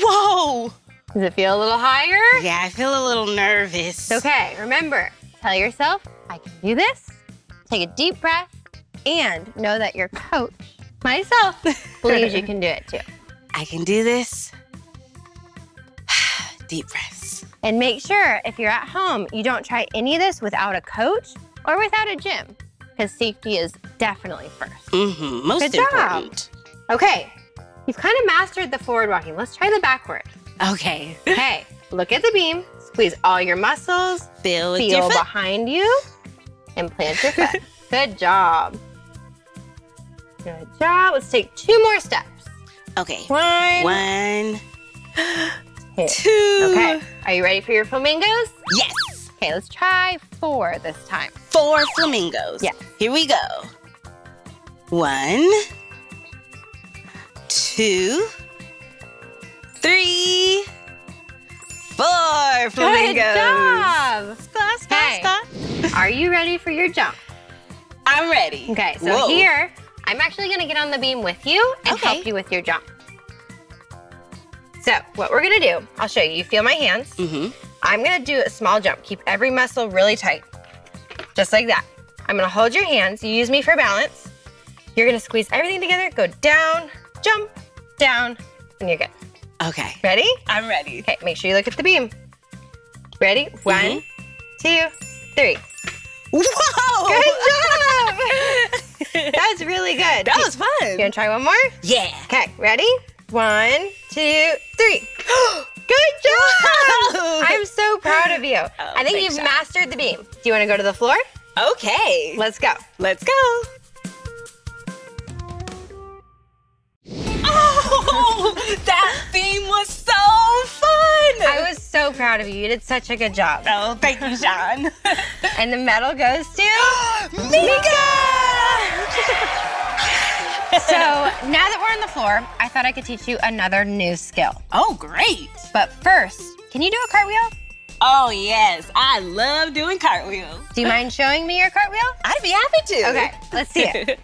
Whoa! Does it feel a little higher? Yeah, I feel a little nervous. Okay, remember, tell yourself, I can do this, take a deep breath, and know that your coach, myself, believes you can do it too. I can do this. Deep breaths. And make sure if you're at home, you don't try any of this without a coach or without a gym, because safety is definitely first. Mm-hmm, most important. Good job. Okay, you've kind of mastered the forward walking. Let's try the backward. Okay. Okay, look at the beam. Squeeze all your muscles, feel behind you, and plant your foot. Good job. Good job. Let's take 2 more steps. Okay. 1, 2. Okay. Are you ready for your flamingos? Yes. Okay, let's try 4 this time. 4 flamingos. Yeah. Here we go. 1, 2, 3. 4 flamingos. Good job. Squat, squat, squat. Are you ready for your jump? I'm ready. Okay, so here, I'm actually going to get on the beam with you and help you with your jump. So what we're going to do, I'll show you. You feel my hands. I'm going to do a small jump. Keep every muscle really tight, just like that. I'm going to hold your hands. You use me for balance. You're going to squeeze everything together. Go down, jump, down, and you're good. Okay. Ready? I'm ready. Okay, make sure you look at the beam. Ready? 1, 2, 3. Whoa! Good job! That was really good. That was fun. You wanna try one more? Yeah. Okay, ready? 1, 2, 3. Good job! Whoa. I'm so proud of you. Oh, I think you've mastered the beam. Do you wanna go to the floor? Okay. Let's go. Let's go. That beam was so fun! I was so proud of you. You did such a good job. Oh, thank you, Shawn. And the medal goes to... Meekah! So, now that we're on the floor, I thought I could teach you another new skill. Oh, great! But first, can you do a cartwheel? Oh, yes. I love doing cartwheels. Do you mind showing me your cartwheel? I'd be happy to. Okay, let's see it.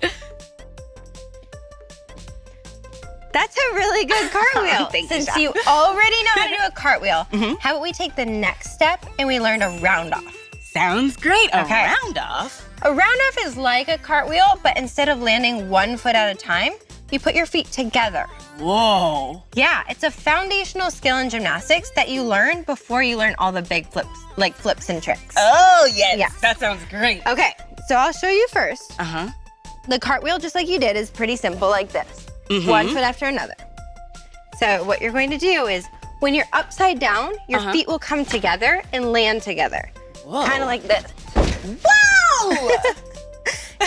That's a really good cartwheel. Since you already know how to do a cartwheel, how about we take the next step and we learn a round-off? Sounds great. Okay. A round-off? A round-off is like a cartwheel, but instead of landing one foot at a time, you put your feet together. Whoa. Yeah, it's a foundational skill in gymnastics that you learn before you learn all the big flips, like flips and tricks. Oh, yes. Yeah. That sounds great. Okay, so I'll show you first. The cartwheel, just like you did, is pretty simple like this. One foot after another. So what you're going to do is, when you're upside down, your feet will come together and land together. Kind of like this. Wow!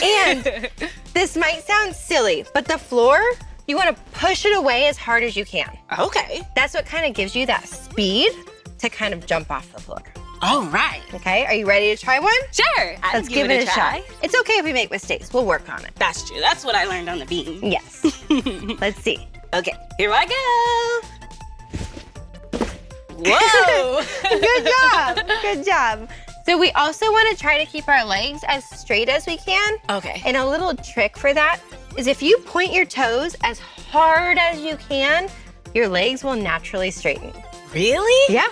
And this might sound silly, but the floor, you want to push it away as hard as you can. Okay. That's what kind of gives you that speed to kind of jump off the floor. All right. Okay, are you ready to try one? Sure. Let's give it a try. It's okay if we make mistakes. We'll work on it. That's true. That's what I learned on the beam. Yes. Let's see. Okay, here I go. Whoa! Good job. Good job. So we also want to try to keep our legs as straight as we can. Okay. And a little trick for that is if you point your toes as hard as you can, your legs will naturally straighten. Really? Yeah.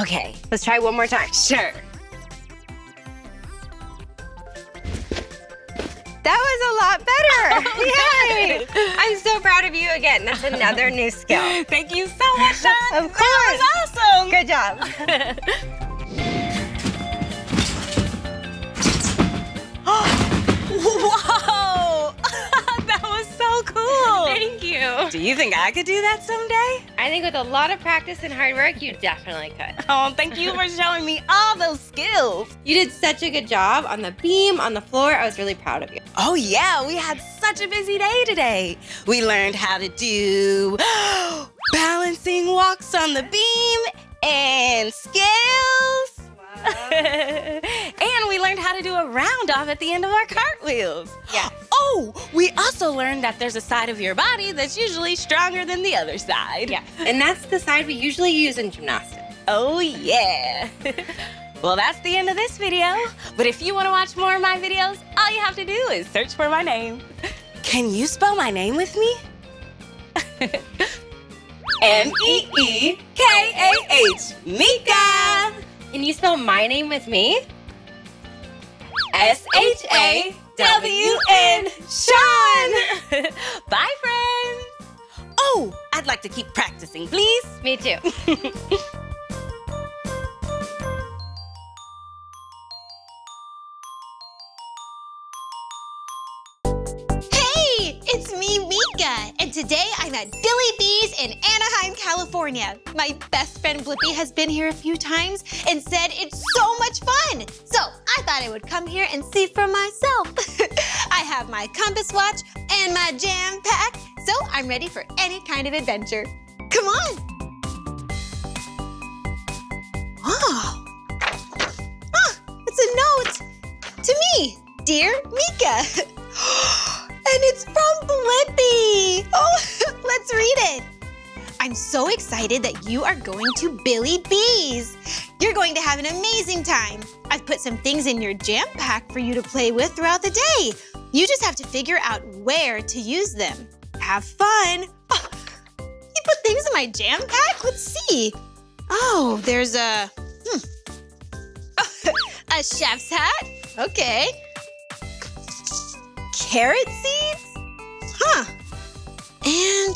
Okay. Let's try one more time. Sure. That was a lot better. Oh, yay! Good. I'm so proud of you again. That's another new skill. Thank you so much, Shawn. Of course. That was awesome. Good job. Whoa! That was so cool. Thank you. Do you think I could do that someday? I think with a lot of practice and hard work, you definitely could. Oh, thank you for showing me all those skills. You did such a good job on the beam, on the floor. I was really proud of you. Oh, yeah. We had such a busy day today. We learned how to do balancing walks on the beam and skills. And we learned how to do a round off at the end of our cartwheels. Yeah. Oh, we also learned that there's a side of your body that's usually stronger than the other side. Yeah. And that's the side we usually use in gymnastics. Oh, yeah. Well, that's the end of this video. But if you want to watch more of my videos, all you have to do is search for my name. Can you spell my name with me? M-E-E-K-A-H. Meekah. Can you spell my name with me? S-H-A-W-N, Shawn! Bye, friends! Oh, I'd like to keep practicing, please. Me too. Hey, it's me, Meekah, and today I'm at Billy Bee's in Anaheim, California. My best friend Blippi has been here a few times and said it's so much fun. So I thought I would come here and see for myself. I have my compass watch and my jam pack, so I'm ready for any kind of adventure. Come on. Oh. Ah, it's a note to me. Dear Meekah. And it's from Blippi. Oh, let's read it. I'm so excited that you are going to Billy Bee's. You're going to have an amazing time. I've put some things in your jam pack for you to play with throughout the day. You just have to figure out where to use them. Have fun. Oh, you put things in my jam pack? Let's see. Oh, there's a, a chef's hat. Okay. Carrot seeds? Huh. And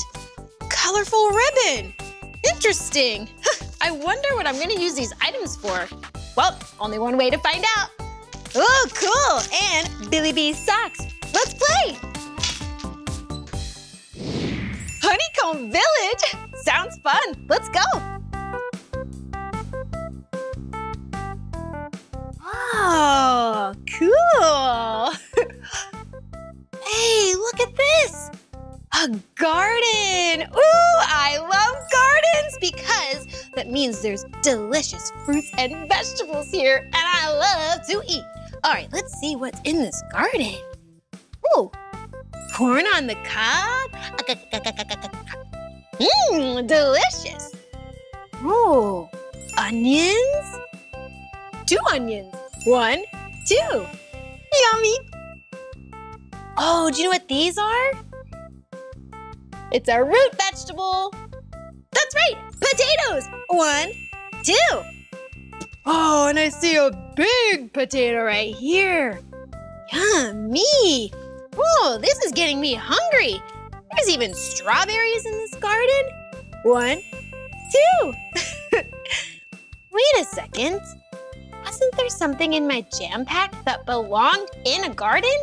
colorful ribbon. Interesting. I wonder what I'm gonna use these items for. Well, only one way to find out. Oh, cool. And Billy Bee's socks. Let's play. Honeycomb Village. Sounds fun. Let's go. Oh, cool. Hey, look at this. A garden! Ooh, I love gardens because that means there's delicious fruits and vegetables here, and I love to eat. All right, let's see what's in this garden. Ooh, corn on the cob. Mmm, delicious. Ooh, onions. 2 onions. 1, 2. Yummy. Oh, do you know what these are? It's a root vegetable. That's right, potatoes. 1, 2. Oh, and I see a big potato right here. Yummy. Oh, this is getting me hungry. There's even strawberries in this garden. 1, 2. Wait a second. Wasn't there something in my jam pack that belonged in a garden?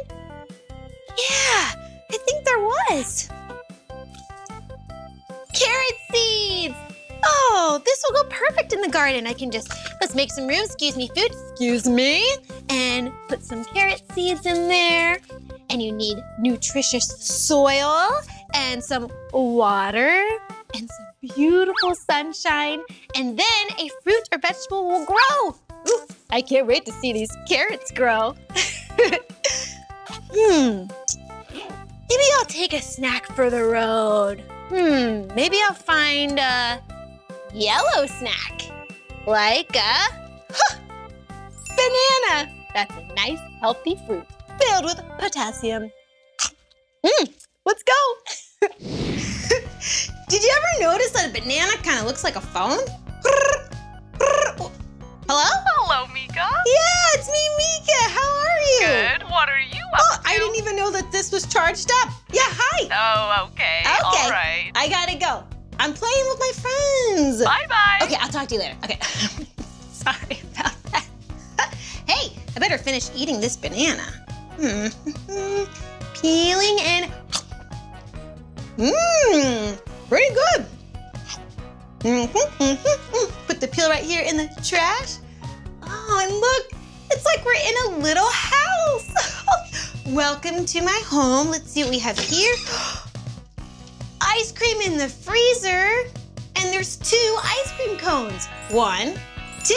Yeah, I think there was. Carrot seeds! Oh, this will go perfect in the garden. I can just, let's make some room, excuse me, food. Excuse me. and put some carrot seeds in there. And you need nutritious soil and some water and some beautiful sunshine. And then a fruit or vegetable will grow. Ooh, I can't wait to see these carrots grow. Maybe I'll take a snack for the road. Maybe I'll find a yellow snack. Like a banana. That's a nice, healthy fruit filled with potassium. Let's go. Did you ever notice that a banana kind of looks like a phone? Hello? Hello, Meekah. Yeah, it's me, Meekah. How are you? Good. What are you up to? I didn't even know that this was charged up. Yeah, hi. Oh, okay. All right. I gotta go. I'm playing with my friends. Bye-bye. Okay, I'll talk to you later. Okay. Sorry about that. Hey, I better finish eating this banana. Peeling and... pretty good. Put the peel right here in the trash. Oh, and look, it's like we're in a little house. Welcome to my home. Let's see what we have here. Ice cream in the freezer. And there's 2 ice cream cones. 1, 2.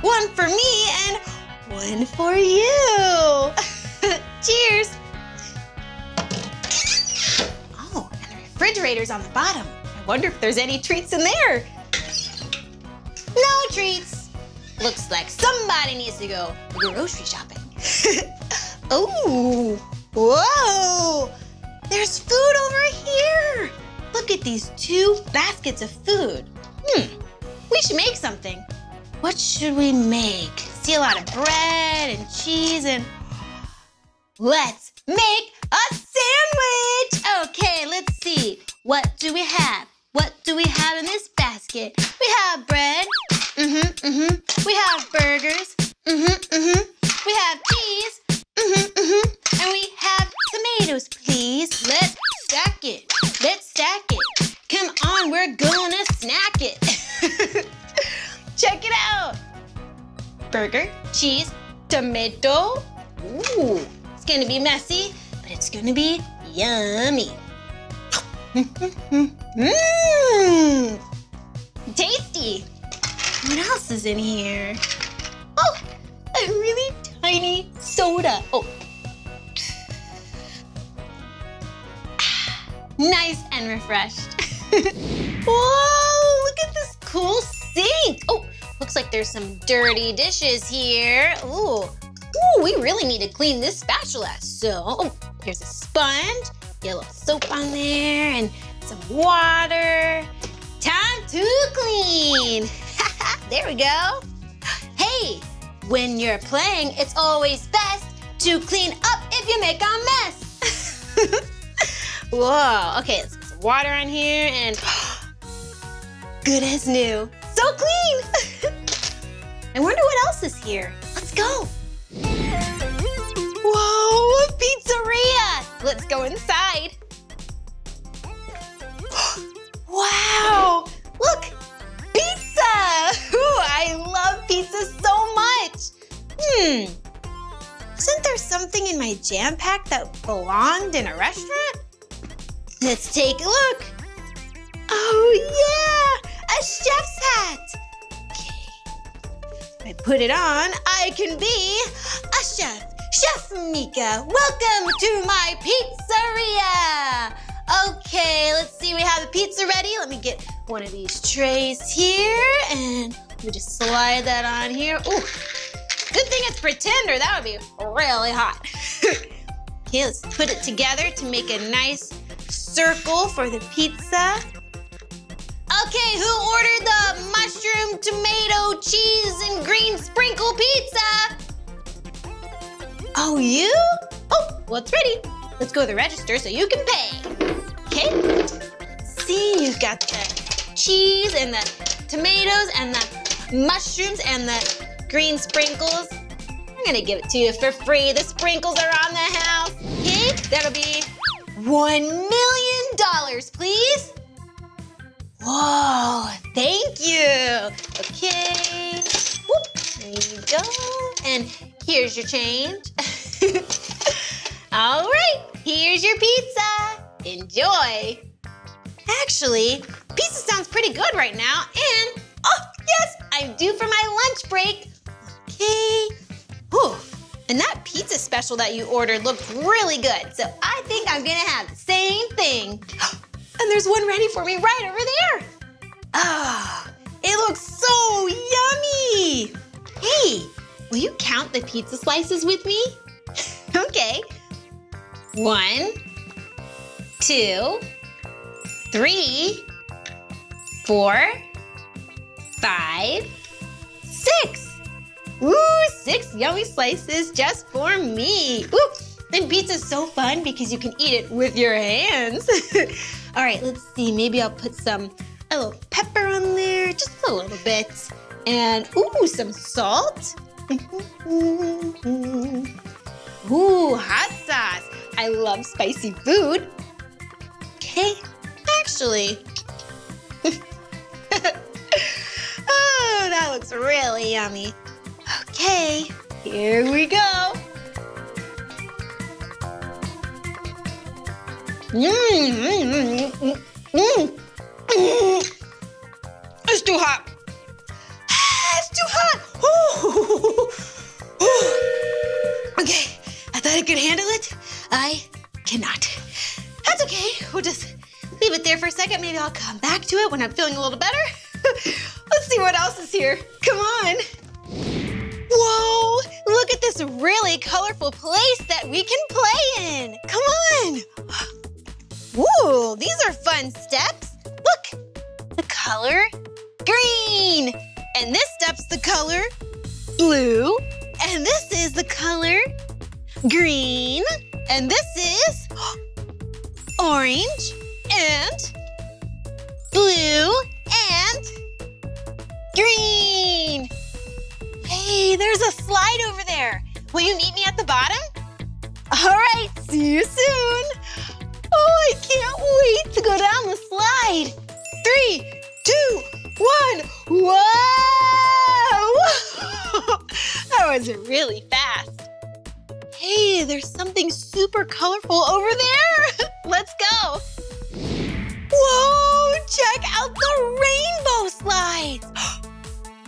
1 for me and 1 for you. Cheers. Oh, and the refrigerator's on the bottom. I wonder if there's any treats in there. No treats. Looks like somebody needs to go grocery shopping. Oh, whoa. There's food over here. Look at these 2 baskets of food. We should make something. What should we make? See a lot of bread and cheese and... Let's make a sandwich. Okay, let's see. What do we have? What do we have in this basket? We have bread, we have burgers, we have cheese, and we have tomatoes, please. Let's stack it, Come on, we're gonna snack it. Check it out. Burger, cheese, tomato. Ooh, it's gonna be messy, but it's gonna be yummy. Tasty. What else is in here? Oh, a really tiny soda. Oh. Nice and refreshed. Whoa, look at this cool sink. Oh, looks like there's some dirty dishes here. Ooh, we really need to clean this spatula. So, here's a sponge. Get a little soap on there and some water. Time to clean. There we go. Hey, when you're playing, it's always best to clean up if you make a mess. Whoa, okay, let's put some water on here and good as new. So clean. I wonder what else is here. Let's go. Whoa, a pizzeria. Let's go inside. Wow, look, pizza. Ooh, I love pizza so much. Isn't there something in my jam pack that belonged in a restaurant? Let's take a look. Oh yeah, a chef's hat. Okay, if I put it on, I can be a chef. Chef Meekah, welcome to my pizzeria. Okay, let's see, we have the pizza ready. Let me get one of these trays here and we just slide that on here. Ooh, good thing it's Pretender. That would be really hot. Okay, let's put it together to make a nice circle for the pizza. Okay, who ordered the mushroom, tomato, cheese, and green sprinkle pizza? Oh, you? Oh, well, it's ready. Let's go to the register so you can pay. Okay, let's see, you've got the cheese and the tomatoes and the mushrooms and the green sprinkles. I'm gonna give it to you for free. The sprinkles are on the house. Okay, that'll be $1,000,000, please. Whoa, thank you. Okay, whoop, There you go. And here's your change. All right, here's your pizza. Enjoy. Actually, pizza sounds pretty good right now. And, oh, yes, I'm due for my lunch break. Okay. Whew. And that pizza special that you ordered looked really good. So I think I'm gonna have the same thing. And there's one ready for me right over there. Ah, oh, it looks so yummy. Hey, will you count the pizza slices with me? Okay. 1, 2, 3, 4, 5, 6. Ooh, 6 yummy slices just for me. Ooh, and pizza's so fun because you can eat it with your hands. All right, let's see. Maybe I'll put some a little pepper on there, just a little bit. And ooh, some salt. Ooh, hot sauce. I love spicy food. Okay, actually. Oh, that looks really yummy. Okay, here we go. It's too hot. It's too hot. Ooh. Okay, I thought I could handle it. I cannot. That's okay. We'll just leave it there for a second. Maybe I'll come back to it when I'm feeling a little better. Let's see what else is here. Come on. Whoa, look at this really colorful place that we can play in. Come on. Ooh, these are fun steps. Look, the color green. And this step's the color blue. And this is the color green. And this is orange and blue and green. Hey, there's a slide over there. Will you meet me at the bottom? All right, see you soon. Oh, I can't wait to go down the slide. 3, 2, 1. Whoa! That was really fast. Hey, there's something super colorful over there. Let's go. Whoa, check out the rainbow slides.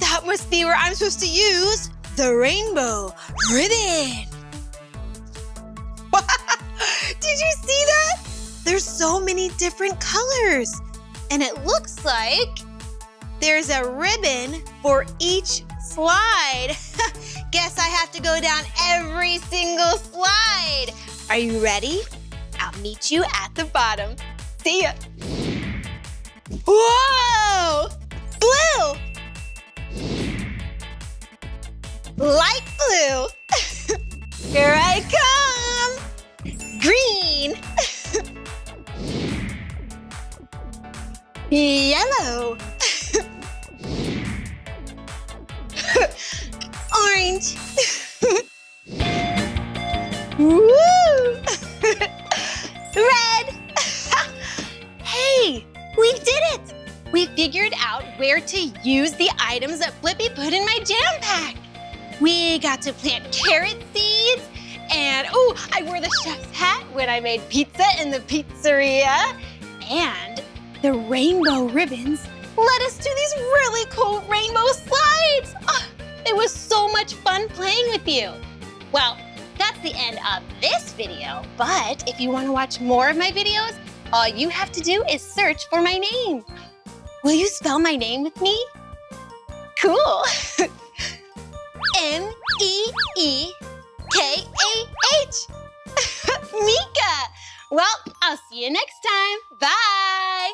That must be where I'm supposed to use the rainbow ribbon. Did you see that? There's so many different colors. And it looks like there's a ribbon for each slide. Guess I have to go down every single slide. Are you ready? I'll meet you at the bottom. See ya. Whoa! Blue! Light blue. Here I come. Green. Yellow. Orange. Woo! Red. Hey, we did it. We figured out where to use the items that Blippi put in my jam pack. We got to plant carrot seeds, and oh, I wore the chef's hat when I made pizza in the pizzeria. And the rainbow ribbons led us to these really cool rainbow slides. Oh, it was so much fun playing with you. Well, that's the end of this video, but if you want to watch more of my videos, all you have to do is search for my name. Will you spell my name with me? Cool. M-E-E-K-A-H. Meekah. Well, I'll see you next time. Bye.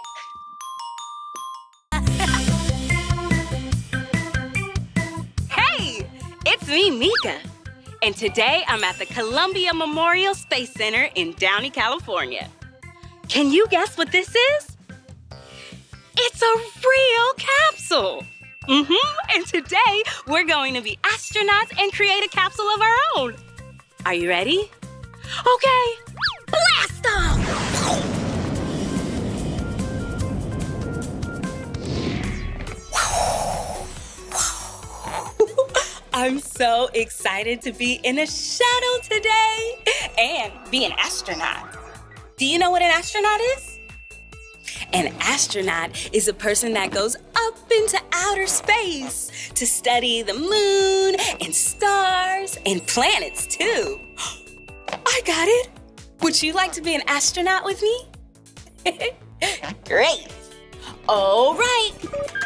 Hey, it's me, Meekah. And today I'm at the Columbia Memorial Space Center in Downey, California. Can you guess what this is? It's a real capsule. And today, we're going to be astronauts and create a capsule of our own. Are you ready? Okay, blast off! I'm so excited to be in a shuttle today and be an astronaut. Do you know what an astronaut is? An astronaut is a person that goes up into outer space to study the moon and stars and planets too. I got it. Would you like to be an astronaut with me? Great. All right,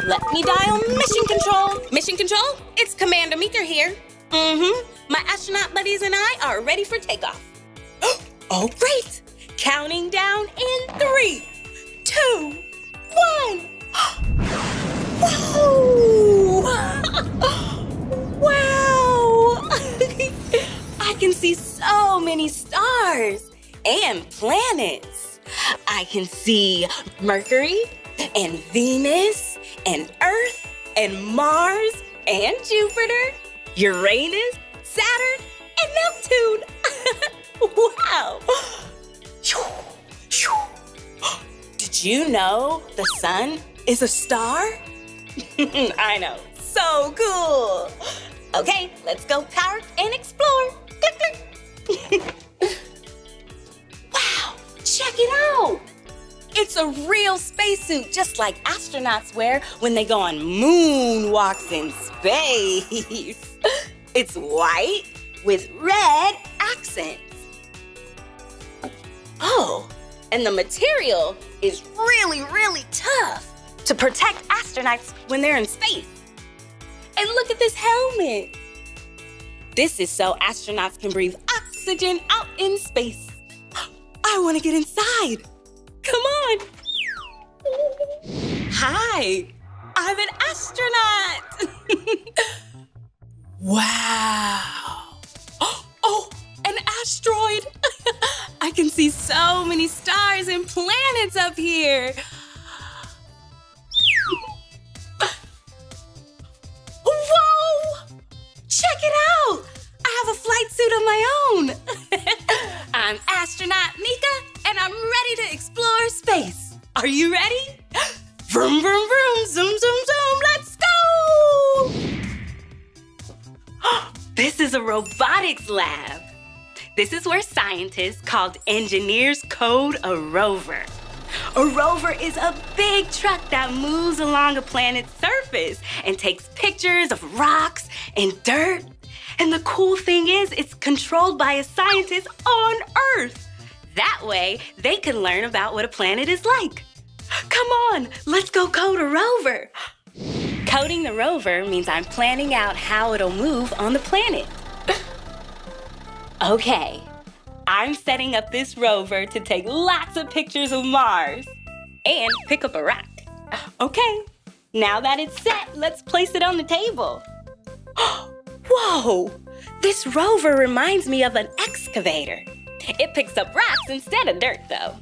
let me dial mission control. Mission control, it's Commander Meekah here. My astronaut buddies and I are ready for takeoff. All right, counting down in 3, 2, 1. Whoa! Wow! I can see so many stars and planets. I can see Mercury, and Venus, and Earth, and Mars, and Jupiter, Uranus, Saturn, and Neptune. Wow. Did you know the sun is a star? I know, so cool. Okay, let's go power and explore. Wow, check it out. It's a real spacesuit, just like astronauts wear when they go on moonwalks in space. It's white with red accents. Oh, and the material is really, really tough to protect astronauts when they're in space. And look at this helmet. This is so astronauts can breathe oxygen out in space. I want to get inside. Come on. Hi, I'm an astronaut. Wow. Oh, an asteroid. I can see so many stars and planets up here. Whoa, check it out. I have a flight suit of my own. I'm astronaut Meekah. And I'm ready to explore space. Are you ready? Vroom, vroom, vroom, zoom, zoom, zoom, let's go! This is a robotics lab. This is where scientists called engineers code a rover. A rover is a big truck that moves along a planet's surface and takes pictures of rocks and dirt. And the cool thing is it's controlled by a scientist on Earth. That way, they can learn about what a planet is like. Come on, let's go code a rover. Coding the rover means I'm planning out how it'll move on the planet. Okay, I'm setting up this rover to take lots of pictures of Mars and pick up a rock. Okay, now that it's set, let's place it on the table. Whoa, this rover reminds me of an excavator. It picks up rocks instead of dirt, though.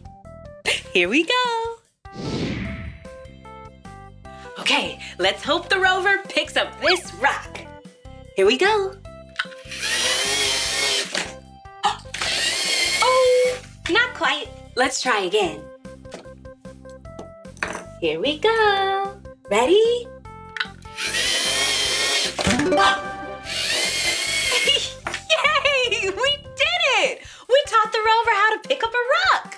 Here we go. Okay, let's hope the rover picks up this rock. Here we go. Oh, not quite. Let's try again. Here we go. Ready? Yay! We did it! We taught the rover how to pick up a rock.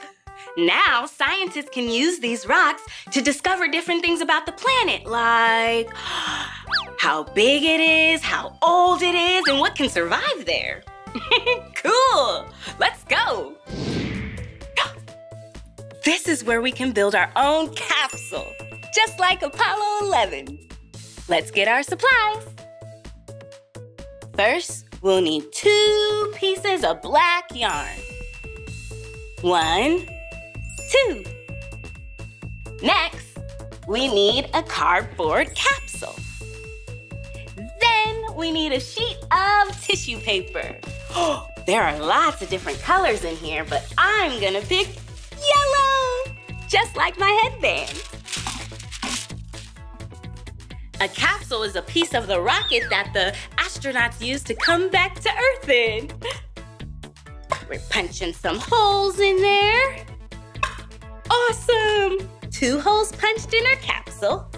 Now, scientists can use these rocks to discover different things about the planet, like how big it is, how old it is, and what can survive there. Cool, let's go. This is where we can build our own capsule, just like Apollo 11. Let's get our supplies. First, we'll need 2 pieces of black yarn. 1, 2. Next, we need a cardboard capsule. Then we need a sheet of tissue paper. There are lots of different colors in here, but I'm gonna pick yellow, just like my headband. A capsule is a piece of the rocket that the astronauts use to come back to Earth in. We're punching some holes in there. Awesome! 2 holes punched in our capsule.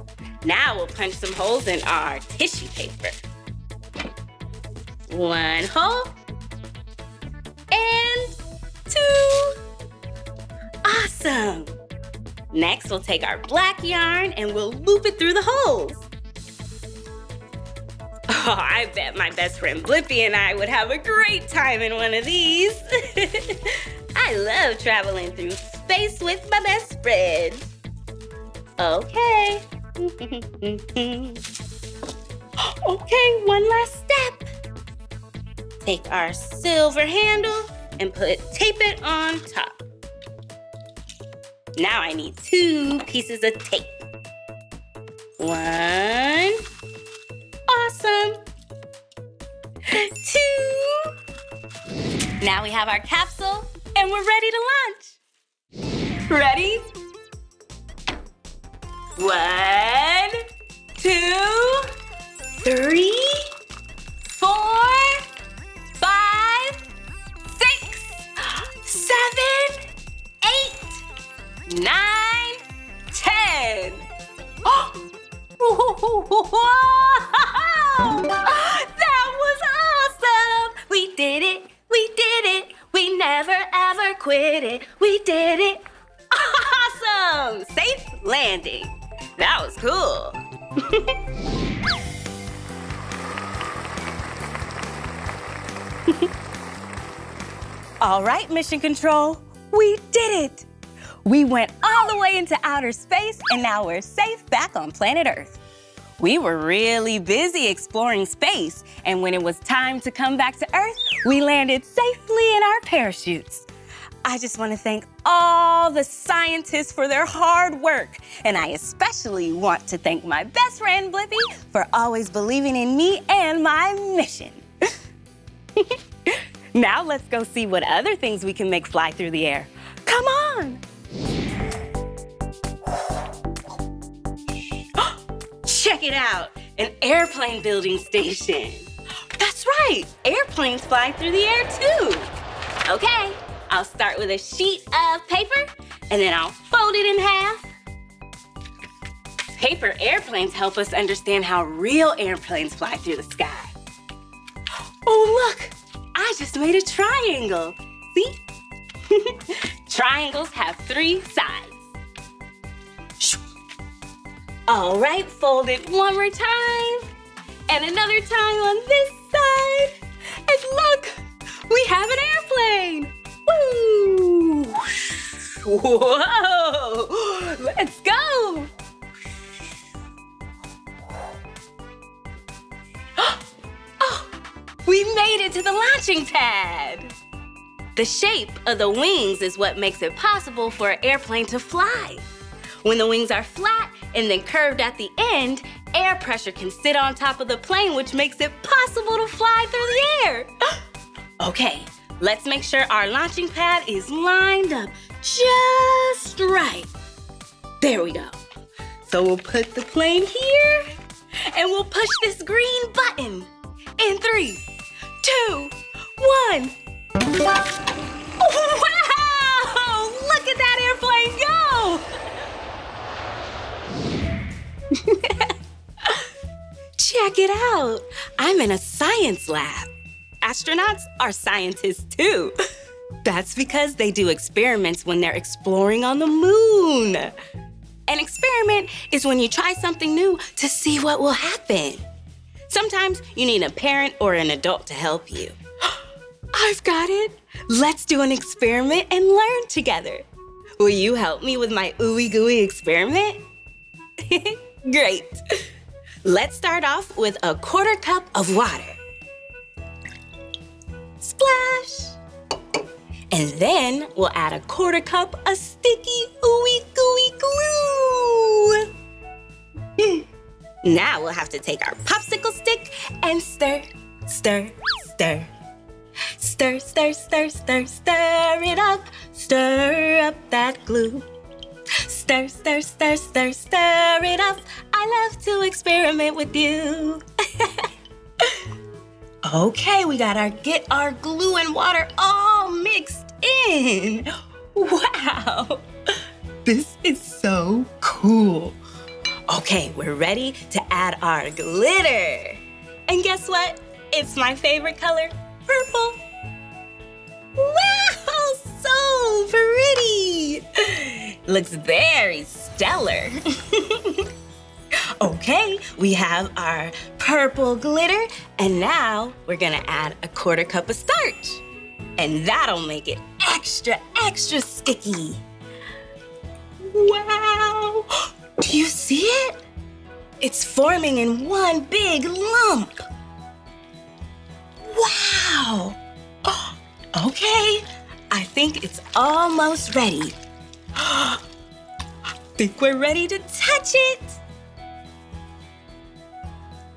Now we'll punch some holes in our tissue paper. One hole. And two. Awesome. Next, we'll take our black yarn and we'll loop it through the holes. Oh, I bet my best friend Blippi and I would have a great time in one of these. I love traveling through space with my best friend. Okay. Okay, one last step. Take our silver handle and tape it on top. Now I need two pieces of tape. One. Awesome. Two. Now we have our capsule and we're ready to launch. Ready? One, two, three, 4, 5, 6, 7, 8, 9, 10. Oh! Whoa! That was awesome! We did it! We did it! We never ever quit it! We did it! Awesome! Safe landing! That was cool! All right, Mission Control, we did it! We went all the way into outer space and now we're safe back on planet Earth. We were really busy exploring space, and when it was time to come back to Earth, we landed safely in our parachutes. I just want to thank all the scientists for their hard work, and I especially want to thank my best friend Blippi for always believing in me and my mission. Now let's go see what other things we can make fly through the air. Come on! Check it out, an airplane building station. That's right, airplanes fly through the air too. Okay, I'll start with a sheet of paper and then I'll fold it in half. Paper airplanes help us understand how real airplanes fly through the sky. Oh look, I just made a triangle, see? Triangles have 3 sides. All right, fold it one more time, and another time on this side. And look, we have an airplane! Woo! Whoa! Let's go! Oh, we made it to the launching pad! The shape of the wings is what makes it possible for an airplane to fly. When the wings are flat and then curved at the end, air pressure can sit on top of the plane, which makes it possible to fly through the air. Okay, let's make sure our launching pad is lined up just right. There we go. So we'll put the plane here and we'll push this green button. In 3, 2, 1. Wow! Look at that airplane go! Check it out. I'm in a science lab. Astronauts are scientists too. That's because they do experiments when they're exploring on the moon. An experiment is when you try something new to see what will happen. Sometimes you need a parent or an adult to help you. I've got it. Let's do an experiment and learn together. Will you help me with my ooey gooey experiment? Great. Let's start off with a 1/4 cup of water. Splash. And then we'll add a 1/4 cup of sticky ooey gooey glue. Now we'll have to take our popsicle stick and stir, stir, stir. Stir, stir, stir, stir, stir it up. Stir up that glue. Stir, stir, stir, stir, stir it up. I love to experiment with you. Okay, we gotta get our glue and water all mixed in. Wow, this is so cool. Okay, we're ready to add our glitter. And guess what? It's my favorite color, purple. Wow, so pretty. Looks very stellar. Okay, we have our purple glitter, and now we're gonna add a 1/4 cup of starch. And that'll make it extra, extra sticky. Wow, do you see it? It's forming in one big lump. Wow, oh, okay. I think it's almost ready. I think we're ready to touch it.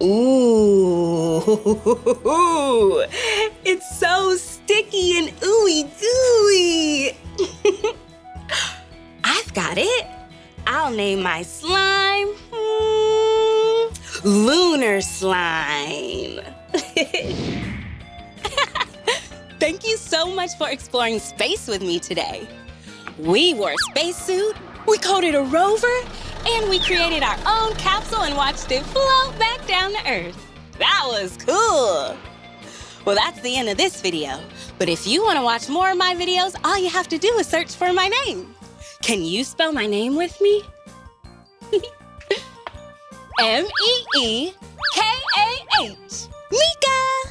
Ooh, it's so sticky and ooey gooey. I've got it. I'll name my slime Lunar Slime. Thank you so much for exploring space with me today. We wore a spacesuit, we coded a rover, and we created our own capsule and watched it float back down to Earth. That was cool. Well, that's the end of this video. But if you want to watch more of my videos, all you have to do is search for my name. Can you spell my name with me? M-E-E-K-A-H. Meekah!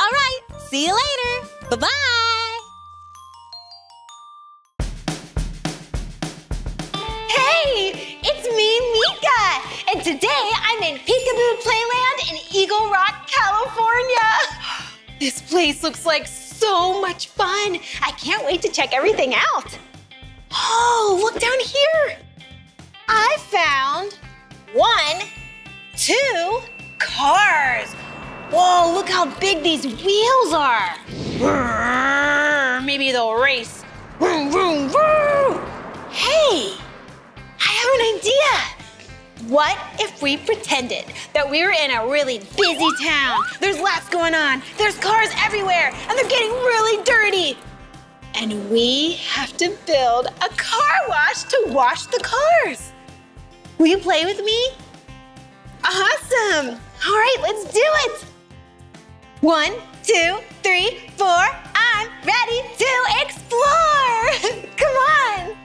All right, see you later. Bye-bye. Hey, it's me, Meekah. And today I'm in Peekaboo Playland in Eagle Rock, California. This place looks like so much fun. I can't wait to check everything out. Oh, look down here. I found 1, 2 cars. Whoa, look how big these wheels are. Brrr, maybe they'll race. Vroom, vroom, vroom. Hey, I have an idea. What if we pretended that we were in a really busy town? There's lots going on. There's cars everywhere, and they're getting really dirty. And we have to build a car wash to wash the cars. Will you play with me? Awesome! All right, let's do it! 1, 2, 3, 4, I'm ready to explore! Come on!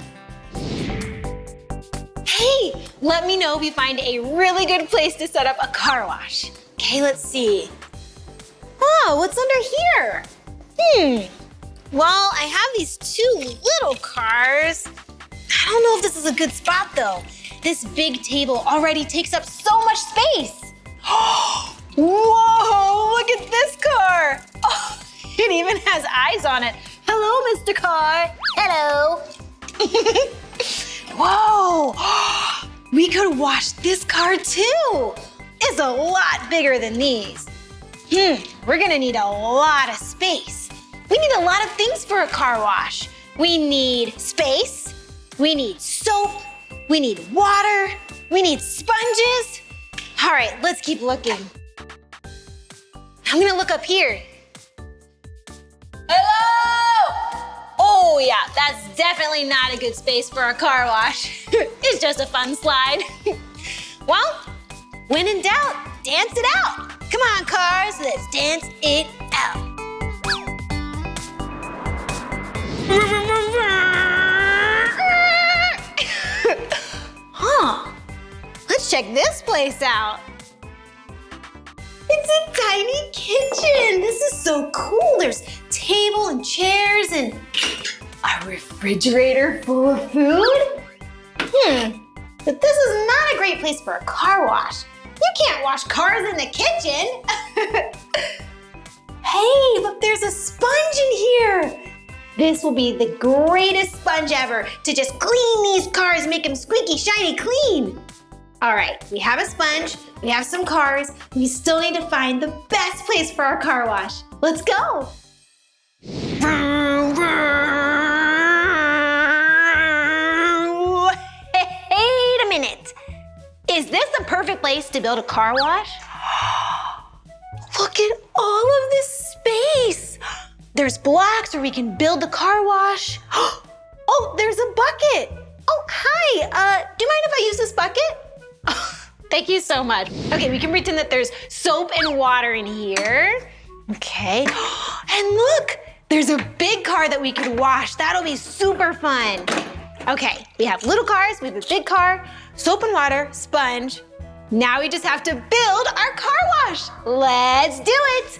Hey, let me know if you find a really good place to set up a car wash. Okay, let's see. Oh, what's under here? Well, I have these 2 little cars. I don't know if this is a good spot though. This big table already takes up so much space. Whoa, look at this car. Oh, it even has eyes on it. Hello, Mr. Car. Hello. Whoa, we could wash this car too. It's a lot bigger than these. We're gonna need a lot of space. We need a lot of things for a car wash. We need space, we need soap, we need water. We need sponges. All right, let's keep looking. I'm gonna look up here. Hello! Oh yeah, that's definitely not a good space for a car wash. It's just a fun slide. Well, when in doubt, dance it out. Come on, cars, let's dance it out. Huh, let's check this place out. It's a tiny kitchen. This is so cool. There's table and chairs and a refrigerator full of food. But this is not a great place for a car wash. You can't wash cars in the kitchen. Hey, look, there's a sponge in here. This will be the greatest sponge ever to just clean these cars, make them squeaky, shiny, clean. All right, we have a sponge, we have some cars, we still need to find the best place for our car wash. Let's go. Wait a minute. Is this the perfect place to build a car wash? Look at all of this space. There's blocks where we can build the car wash. Oh, there's a bucket. Oh, hi. Do you mind if I use this bucket? Thank you so much. Okay, we can pretend that there's soap and water in here. Okay, and look, there's a big car that we could wash. That'll be super fun. Okay, we have little cars, we have a big car, soap and water, sponge. Now we just have to build our car wash. Let's do it.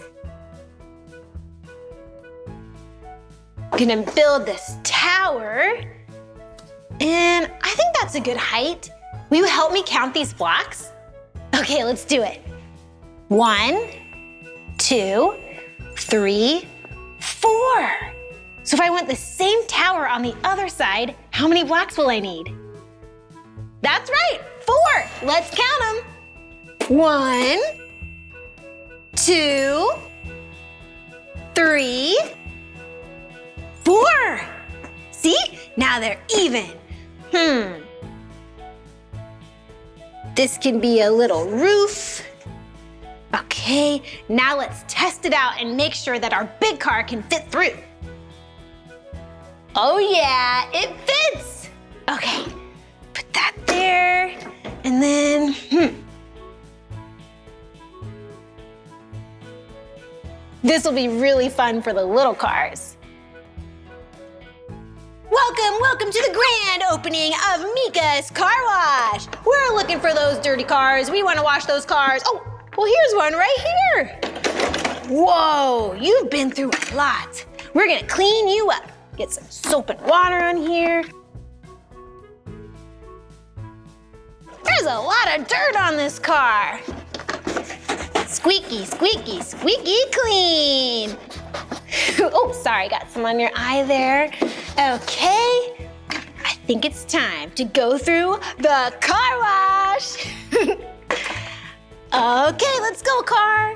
I'm gonna build this tower. And I think that's a good height. Will you help me count these blocks? Okay, let's do it. 1, 2, 3, 4. So if I want the same tower on the other side, how many blocks will I need? That's right, 4. Let's count them. 1, 2, 3, 4. See? Now they're even. This can be a little roof. Okay, now let's test it out and make sure that our big car can fit through. Oh yeah, it fits. Okay, put that there and then, This will be really fun for the little cars. Welcome, welcome to the grand opening of Meekah's Car Wash. We're looking for those dirty cars. We want to wash those cars. Oh, well, here's one right here. Whoa, you've been through a lot. We're gonna clean you up. Get some soap and water on here. There's a lot of dirt on this car. Squeaky, squeaky, squeaky clean. Oh, sorry, got some on your eye there. Okay, I think it's time to go through the car wash. Okay, let's go, car.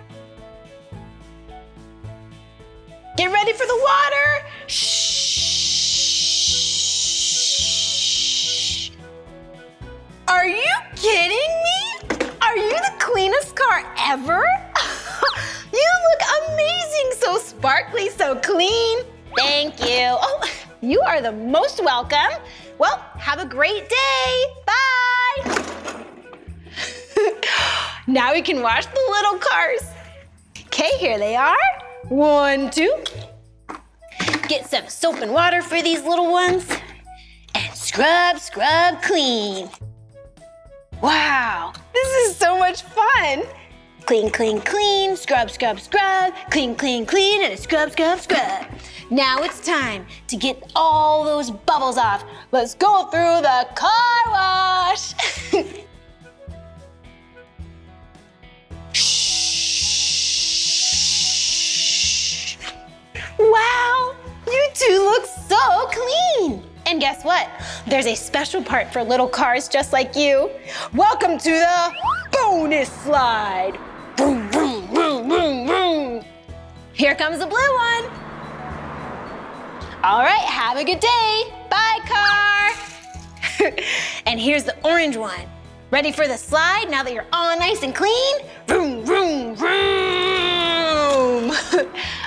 Get ready for the water. Shh. Are you kidding me? Are you the cleanest car ever? You look amazing, so sparkly, so clean. Thank you. Oh, you are the most welcome. Well, have a great day. Bye. Now we can wash the little cars. Okay, here they are. 1, 2. Get some soap and water for these little ones. And scrub, scrub, clean. Wow, this is so much fun. Clean, clean, clean, scrub, scrub, scrub, clean, clean, clean, and a scrub, scrub, scrub. Now it's time to get all those bubbles off. Let's go through the car wash. Shh. Wow, you two look so clean. And guess what? There's a special part for little cars just like you. Welcome to the bonus slide. Vroom, vroom, vroom, vroom, vroom. Here comes the blue one. All right, have a good day. Bye, car. And here's the orange one. Ready for the slide now that you're all nice and clean? Vroom, vroom, vroom.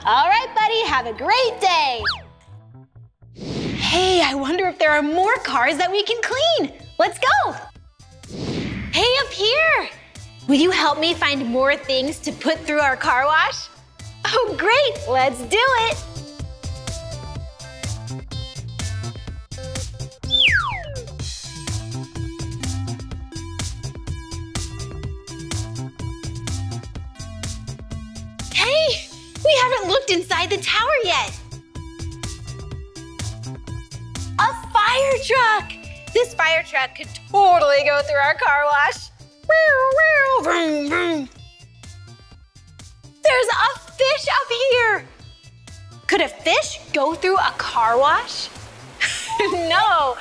All right, buddy, have a great day. Hey, I wonder if there are more cars that we can clean. Let's go. Hey, up here. Will you help me find more things to put through our car wash? Oh, great, let's do it. Hey, we haven't looked inside the tower yet. A fire truck. This fire truck could totally go through our car wash. Vroom, vroom. There's a fish up here. Could a fish go through a car wash? No,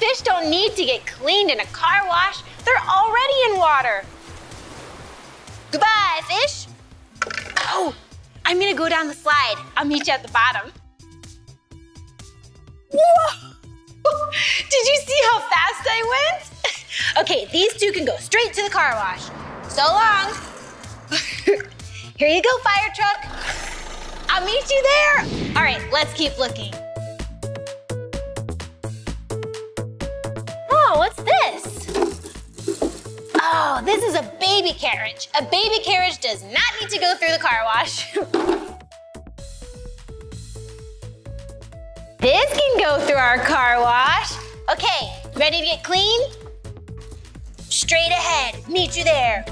fish don't need to get cleaned in a car wash. They're already in water. Goodbye, fish. Oh, I'm gonna go down the slide. I'll meet you at the bottom. Whoa, did you see how fast I went? Okay, these two can go straight to the car wash. So long. Here you go, fire truck. I'll meet you there. All right, let's keep looking. Whoa, what's this? Oh, Oh, this is a baby carriage. A baby carriage does not need to go through the car wash. This can go through our car wash. Okay, ready to get clean? Straight ahead, meet you there.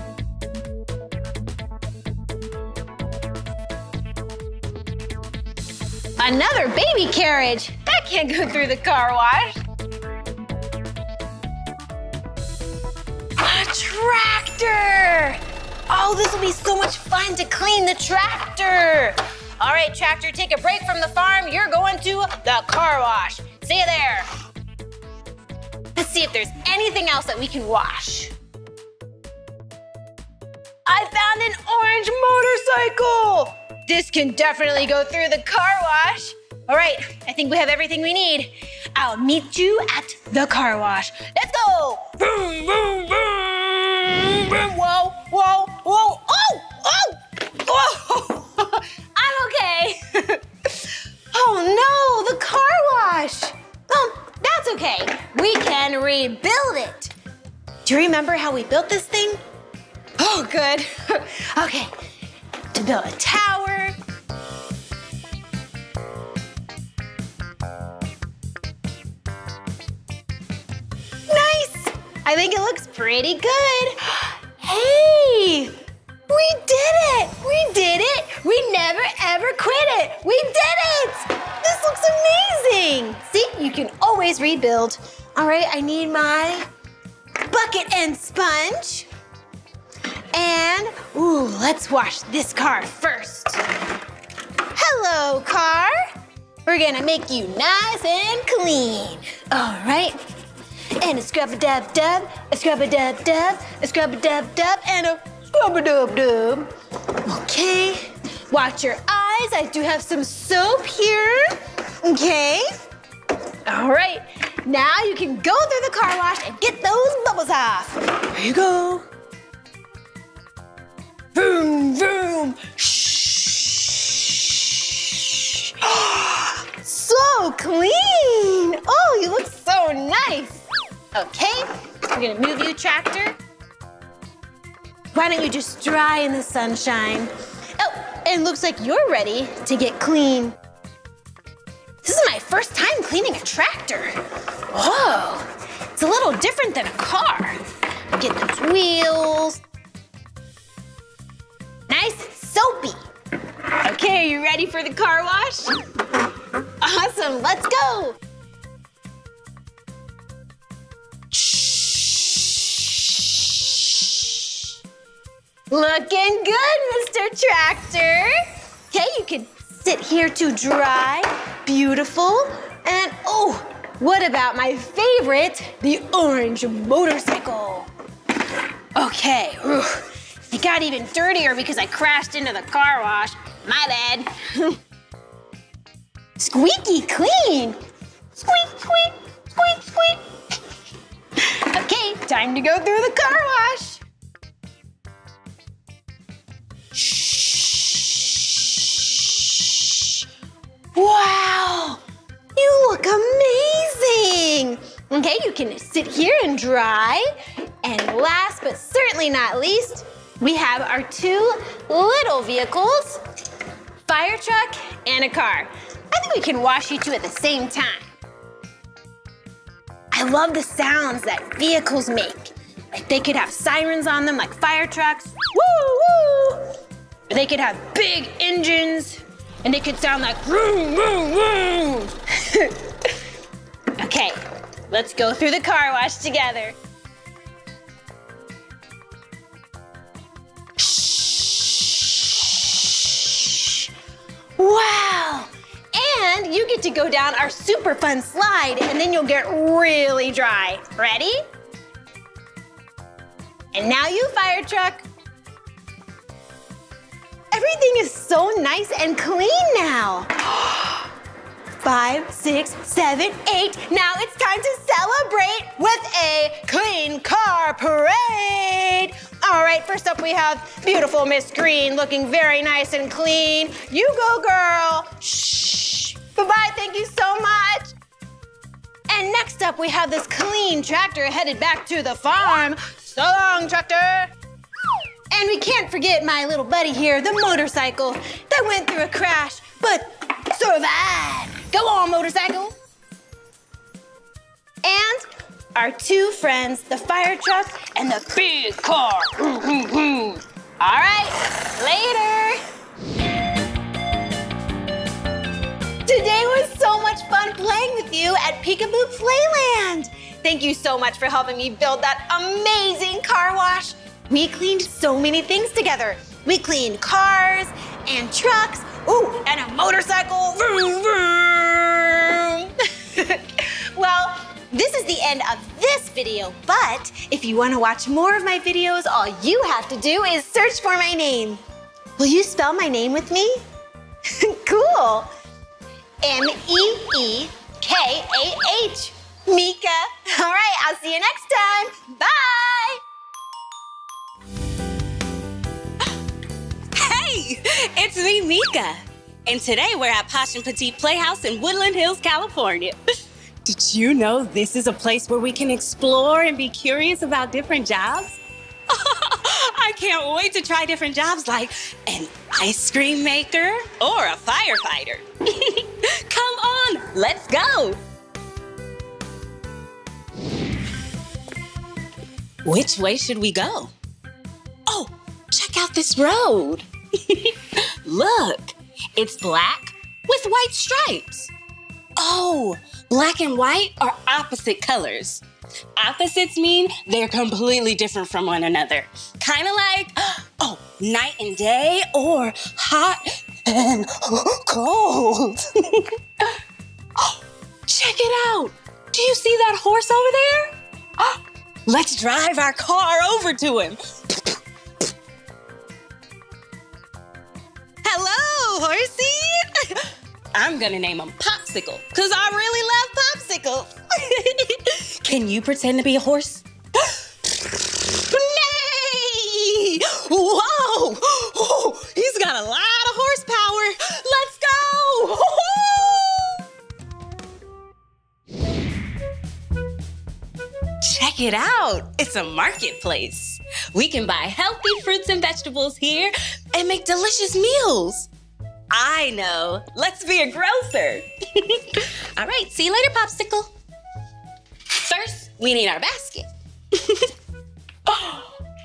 Another baby carriage. That can't go through the car wash. A tractor! Oh, this will be so much fun to clean the tractor. All right, tractor, take a break from the farm. You're going to the car wash. See you there. Let's see if there's anything else that we can wash. I found an orange motorcycle. This can definitely go through the car wash. All right, I think we have everything we need. I'll meet you at the car wash. Let's go! Boom, boom, boom, boom. Whoa, whoa, whoa. Oh, oh, oh. I'm okay. Oh no, the car wash. Oh, that's okay. We can rebuild it. Do you remember how we built this thing? Oh, good. Okay, to build a tower. Nice! I think it looks pretty good. Hey! We did it! We did it! We never ever quit it! We did it! This looks amazing! See, you can always rebuild. All right, I need my bucket and sponge. And, ooh, let's wash this car first. Hello, car. We're gonna make you nice and clean. All right. And a scrub-a-dub-dub, a scrub-a-dub-dub, a scrub-a-dub-dub, and a scrub-a-dub-dub. Okay. Watch your eyes. I do have some soap here. Okay. All right. Now you can go through the car wash and get those bubbles off. Here you go. Vroom, vroom. Shh. So clean. Oh, you look so nice. Okay, we're gonna move you, tractor. Why don't you just dry in the sunshine? Oh, and it looks like you're ready to get clean. This is my first time cleaning a tractor. Whoa, it's a little different than a car. Get those wheels. Nice and soapy. Okay, you ready for the car wash? Awesome, let's go. Looking good, Mr. Tractor. Okay, you can sit here to dry. Beautiful. And oh, what about my favorite, the orange motorcycle? Okay. It got even dirtier because I crashed into the car wash. My bad. Squeaky clean. Squeak, squeak, squeak, squeak. Okay, time to go through the car wash. Shh. Wow, you look amazing. Okay, you can sit here and dry. And last but certainly not least, we have our two little vehicles, fire truck and a car. I think we can wash you two at the same time. I love the sounds that vehicles make. Like they could have sirens on them like fire trucks, woo, woo. Or they could have big engines and they could sound like vroom, vroom, vroom. Okay, let's go through the car wash together. Wow, and you get to go down our super fun slide and then you'll get really dry. Ready? And now you, fire truck. Everything is so nice and clean now. 5, 6, 7, 8. Now it's time to celebrate with a clean car parade. All right, first up we have beautiful Miss Green looking very nice and clean. You go, girl. Shh. Bye-bye, thank you so much. And next up we have this clean tractor headed back to the farm. So long, Tractor! And we can't forget my little buddy here, the motorcycle that went through a crash, but survived. Go on, motorcycle. And our two friends, the fire truck and the big car. All right, later. Today was so much fun playing with you at Peekaboo Playland. Thank you so much for helping me build that amazing car wash. We cleaned so many things together. We cleaned cars and trucks, ooh, and a motorcycle. Vroom, vroom. Well, this is the end of this video, but if you want to watch more of my videos, all you have to do is search for my name. Will you spell my name with me? Cool. M-E-E-K-A-H. Meekah. All right, I'll see you next time. Bye. Hey, it's me, Meekah. And today we're at Posh and Petit Playhouse in Woodland Hills, California. Did you know this is a place where we can explore and be curious about different jobs? I can't wait to try different jobs like an ice cream maker or a firefighter. Come on, let's go. Which way should we go? Oh, check out this road. Look, it's black with white stripes. Oh, black and white are opposite colors. Opposites mean they're completely different from one another. Kind of like, oh, night and day or hot and cold. Oh, check it out. Do you see that horse over there? Oh, let's drive our car over to him. Hello, horsey. I'm gonna name him Popsicle, because I really love popsicles. Can you pretend to be a horse? Nay! Whoa! Oh, he's got a lot of horsepower. Let's go! Check it out. It's a marketplace. We can buy healthy fruits and vegetables here and make delicious meals. I know. Let's be a grocer. All right, see you later, Popsicle. First, we need our basket. Oh,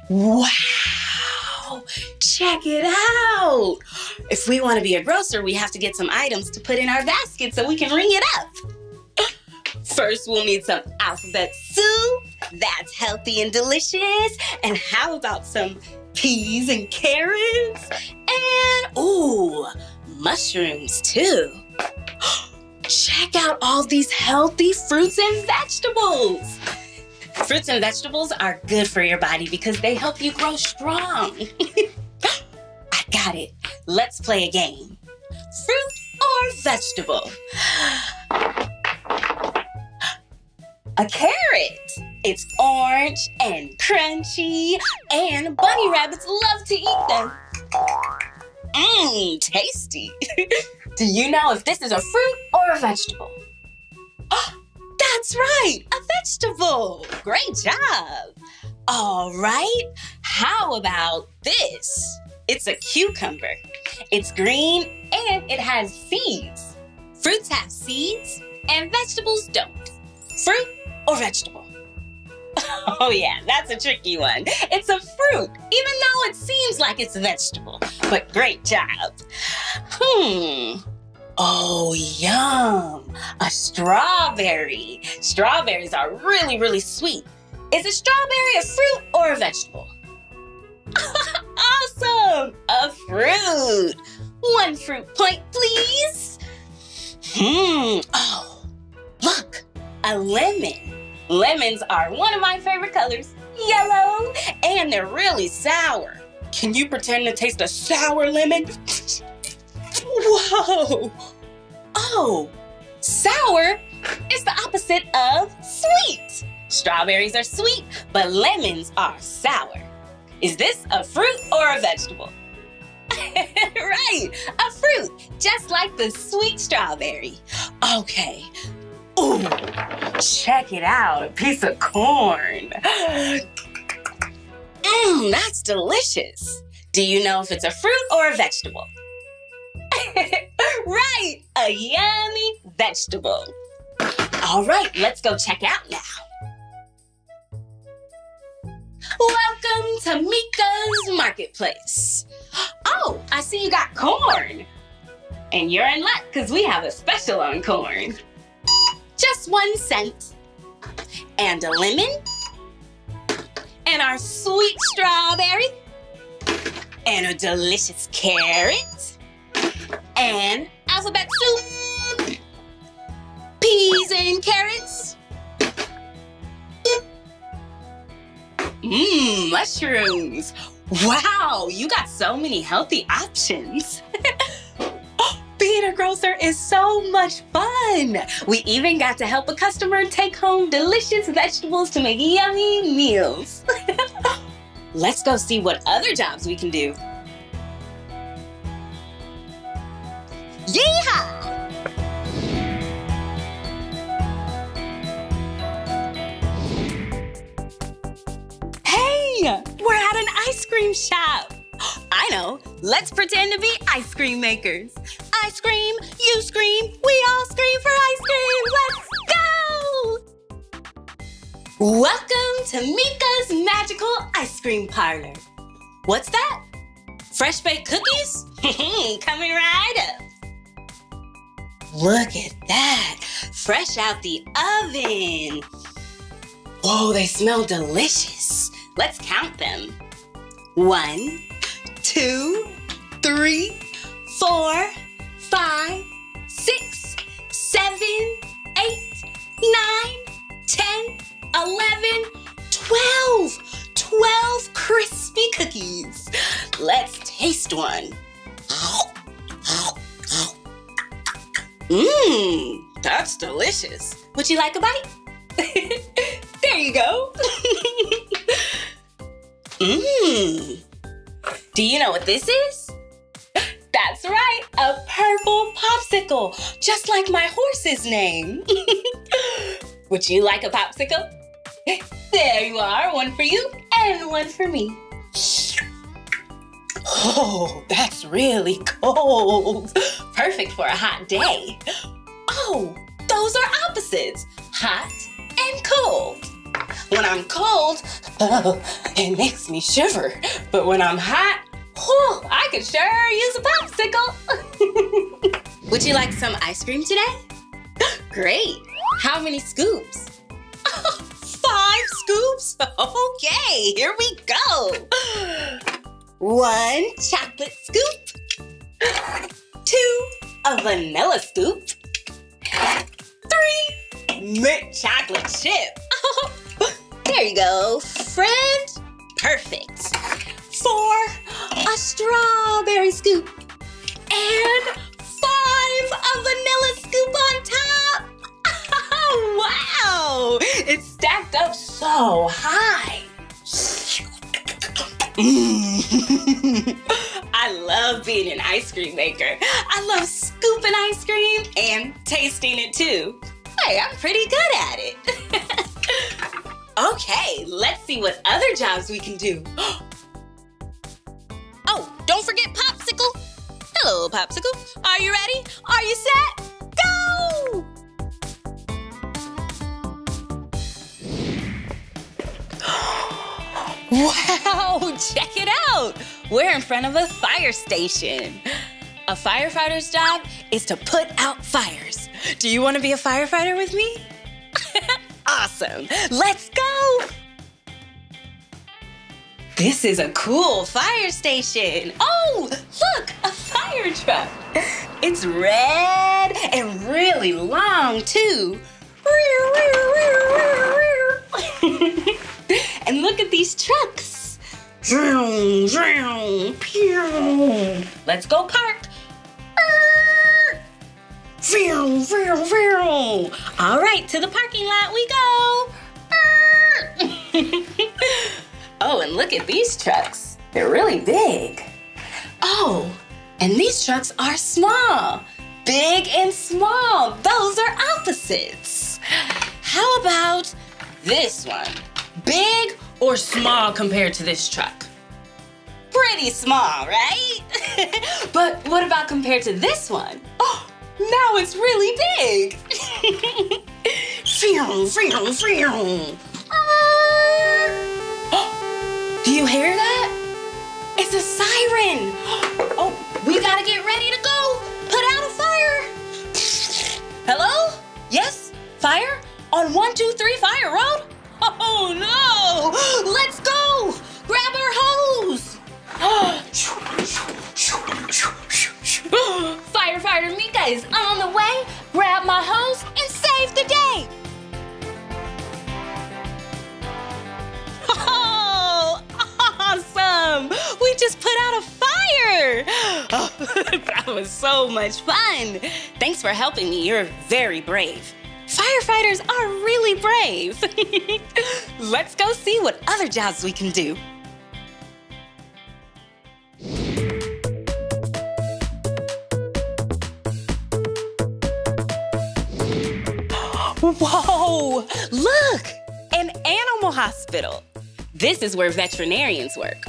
wow, check it out. If we want to be a grocer, we have to get some items to put in our basket so we can ring it up. First, we'll need some alphabet soup. That's healthy and delicious. And how about some peas and carrots? And, ooh, mushrooms too. Check out all these healthy fruits and vegetables. Fruits and vegetables are good for your body because they help you grow strong. I got it. Let's play a game. Fruit or vegetable? A carrot. It's orange and crunchy, and bunny rabbits love to eat them. Mmm, tasty. Do you know if this is a fruit or a vegetable? Oh, that's right, a vegetable. Great job. All right, how about this? It's a cucumber. It's green and it has seeds. Fruits have seeds and vegetables don't. Fruit or vegetable? Oh yeah, that's a tricky one. It's a fruit, even though it seems like it's a vegetable, but great job. Oh, yum, a strawberry. Strawberries are really, really sweet. Is a strawberry a fruit or a vegetable? Awesome, a fruit. One fruit point, please. Oh, look, a lemon. Lemons are one of my favorite colors, yellow, and they're really sour. Can you pretend to taste a sour lemon? Whoa! Oh, sour is the opposite of sweet. Strawberries are sweet, but lemons are sour. Is this a fruit or a vegetable? Right, a fruit, just like the sweet strawberry. Okay. Ooh, check it out, a piece of corn. Mmm, that's delicious. Do you know if it's a fruit or a vegetable? Right, a yummy vegetable. All right, let's go check out now. Welcome to Meekah's Marketplace. Oh, I see you got corn. And you're in luck because we have a special on corn. Just 1 cent. And a lemon. And our sweet strawberry. And a delicious carrot. And alphabet soup. Peas and carrots. Mmm, mushrooms. Wow, you got so many healthy options. Being a grocer is so much fun. We even got to help a customer take home delicious vegetables to make yummy meals. Let's go see what other jobs we can do. Yeehaw! Hey, we're at an ice cream shop. I know, let's pretend to be ice cream makers. I scream, you scream, we all scream for ice cream. Let's go! Welcome to Meekah's Magical Ice Cream Parlor. What's that? Fresh baked cookies? Coming right up. Look at that, fresh out the oven. Whoa, they smell delicious. Let's count them. 1, 2, 3, 4, 5, 6, 7, 8, 9, 10, 11, 12. 12 crispy cookies. Let's taste one. Mmm, that's delicious. Would you like a bite? There you go. Mmm. Do you know what this is? That's right, a purple popsicle, just like my horse's name. Would you like a popsicle? There you are, one for you and one for me. Oh, that's really cold. Perfect for a hot day. Oh, those are opposites, hot and cold. When I'm cold, oh, it makes me shiver. But when I'm hot, oh, I could sure use a popsicle. Would you like some ice cream today? Great. How many scoops? 5 scoops? Okay, here we go. 1 chocolate scoop, 2 a vanilla scoop, 3 mint chocolate chip. There you go, friend. Perfect. 4 a strawberry scoop, and 5 a vanilla scoop on top. Wow, it's stacked up so high. Mm. I love being an ice cream maker. I love scooping ice cream and tasting it too. Hey, I'm pretty good at it. Okay, let's see what other jobs we can do. Oh, don't forget Popsicle. Hello, Popsicle. Are you ready? Are you set? Go! Wow, check it out. We're in front of a fire station. A firefighter's job is to put out fires. Do you want to be a firefighter with me? Awesome, let's go. This is a cool fire station. Oh, look, a fire truck. It's red and really long too. And look at these trucks. Let's go park. All right, to the parking lot we go. Oh, and look at these trucks. They're really big. Oh, and these trucks are small. Big and small, those are opposites. How about this one? Big or small compared to this truck? Pretty small, right? But what about compared to this one? Oh, now it's really big. Do you hear that? It's a siren. Oh, we gotta get ready to go. Put out a fire. Hello? Yes? Fire? On 123 Fire Road? Oh no! Let's go! Grab our hose! Firefighter Meekah is on the way. Grab my hose and save the day. Oh, awesome! We just put out a fire. Oh, that was so much fun. Thanks for helping me. You're very brave. Firefighters are really brave. Let's go see what other jobs we can do. Whoa, look, an animal hospital. This is where veterinarians work.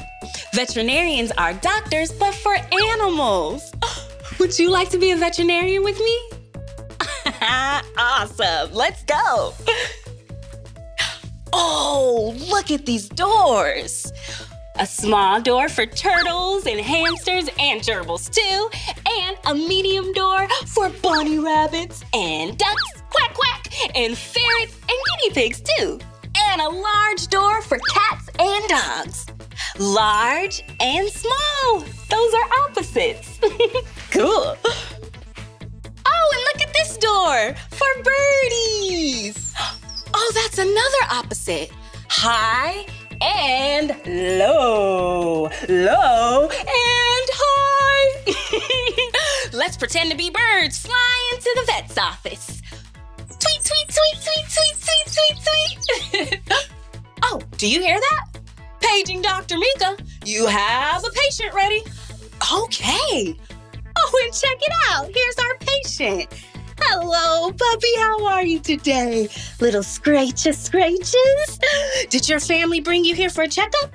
Veterinarians are doctors, but for animals. Would you like to be a veterinarian with me? Awesome, let's go. Oh, look at these doors. A small door for turtles and hamsters and gerbils too, and a medium door for bunny rabbits and ducks, quack quack, and ferrets and guinea pigs too, and a large door for cats and dogs. Large and small, those are opposites. Cool. Oh, and look at this door for birdies. Oh, that's another opposite. High and low, low and high. Let's pretend to be birds flying to the vet's office. Tweet, tweet, tweet, tweet, tweet, tweet, tweet, tweet. Oh, do you hear that? Paging Dr. Meekah. You have a patient ready. Okay. Oh, and check it out. Here's our patient. Hello, puppy. How are you today? Little scratches? Did your family bring you here for a checkup?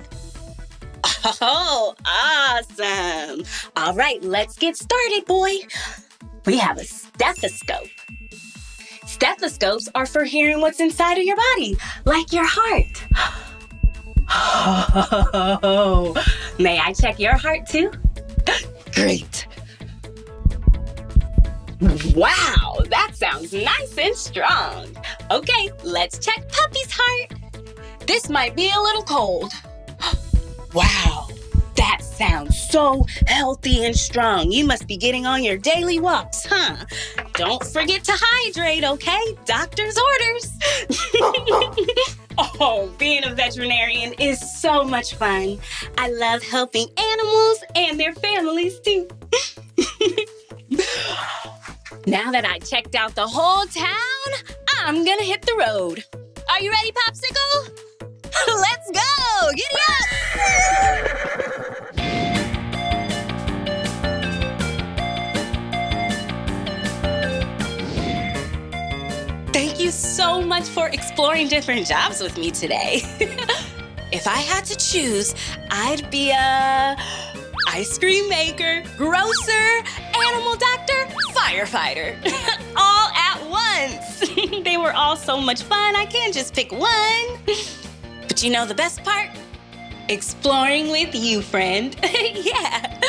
Oh, awesome. All right, let's get started, boy. We have a stethoscope. Stethoscopes are for hearing what's inside of your body, like your heart. Oh, may I check your heart, too? Great. Wow, that sounds nice and strong. Okay, let's check puppy's heart. This might be a little cold. Wow, that sounds so healthy and strong. You must be getting on your daily walks, huh? Don't forget to hydrate, okay? Doctor's orders. Oh, being a veterinarian is so much fun. I love helping animals and their families, too. Now that I checked out the whole town, I'm gonna hit the road. Are you ready, Popsicle? Let's go! Giddy up! Thank you so much for exploring different jobs with me today. If I had to choose, I'd be a ice cream maker, grocer, animal doctor, firefighter. All at once. They were all so much fun. I can't just pick one. But you know the best part? Exploring with you, friend. Yeah.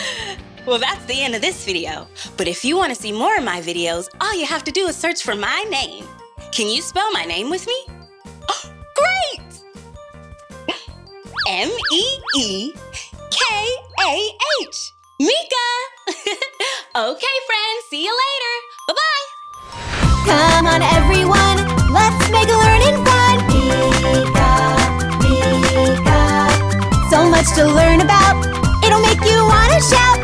Well, that's the end of this video. But if you want to see more of my videos, all you have to do is search for my name. Can you spell my name with me? Oh, great! M-E-E-K-A-H. Meekah! Okay, friends, see you later. Bye-bye. Come on, everyone, let's make learning fun. Meekah, Meekah. So much to learn about, it'll make you want to shout.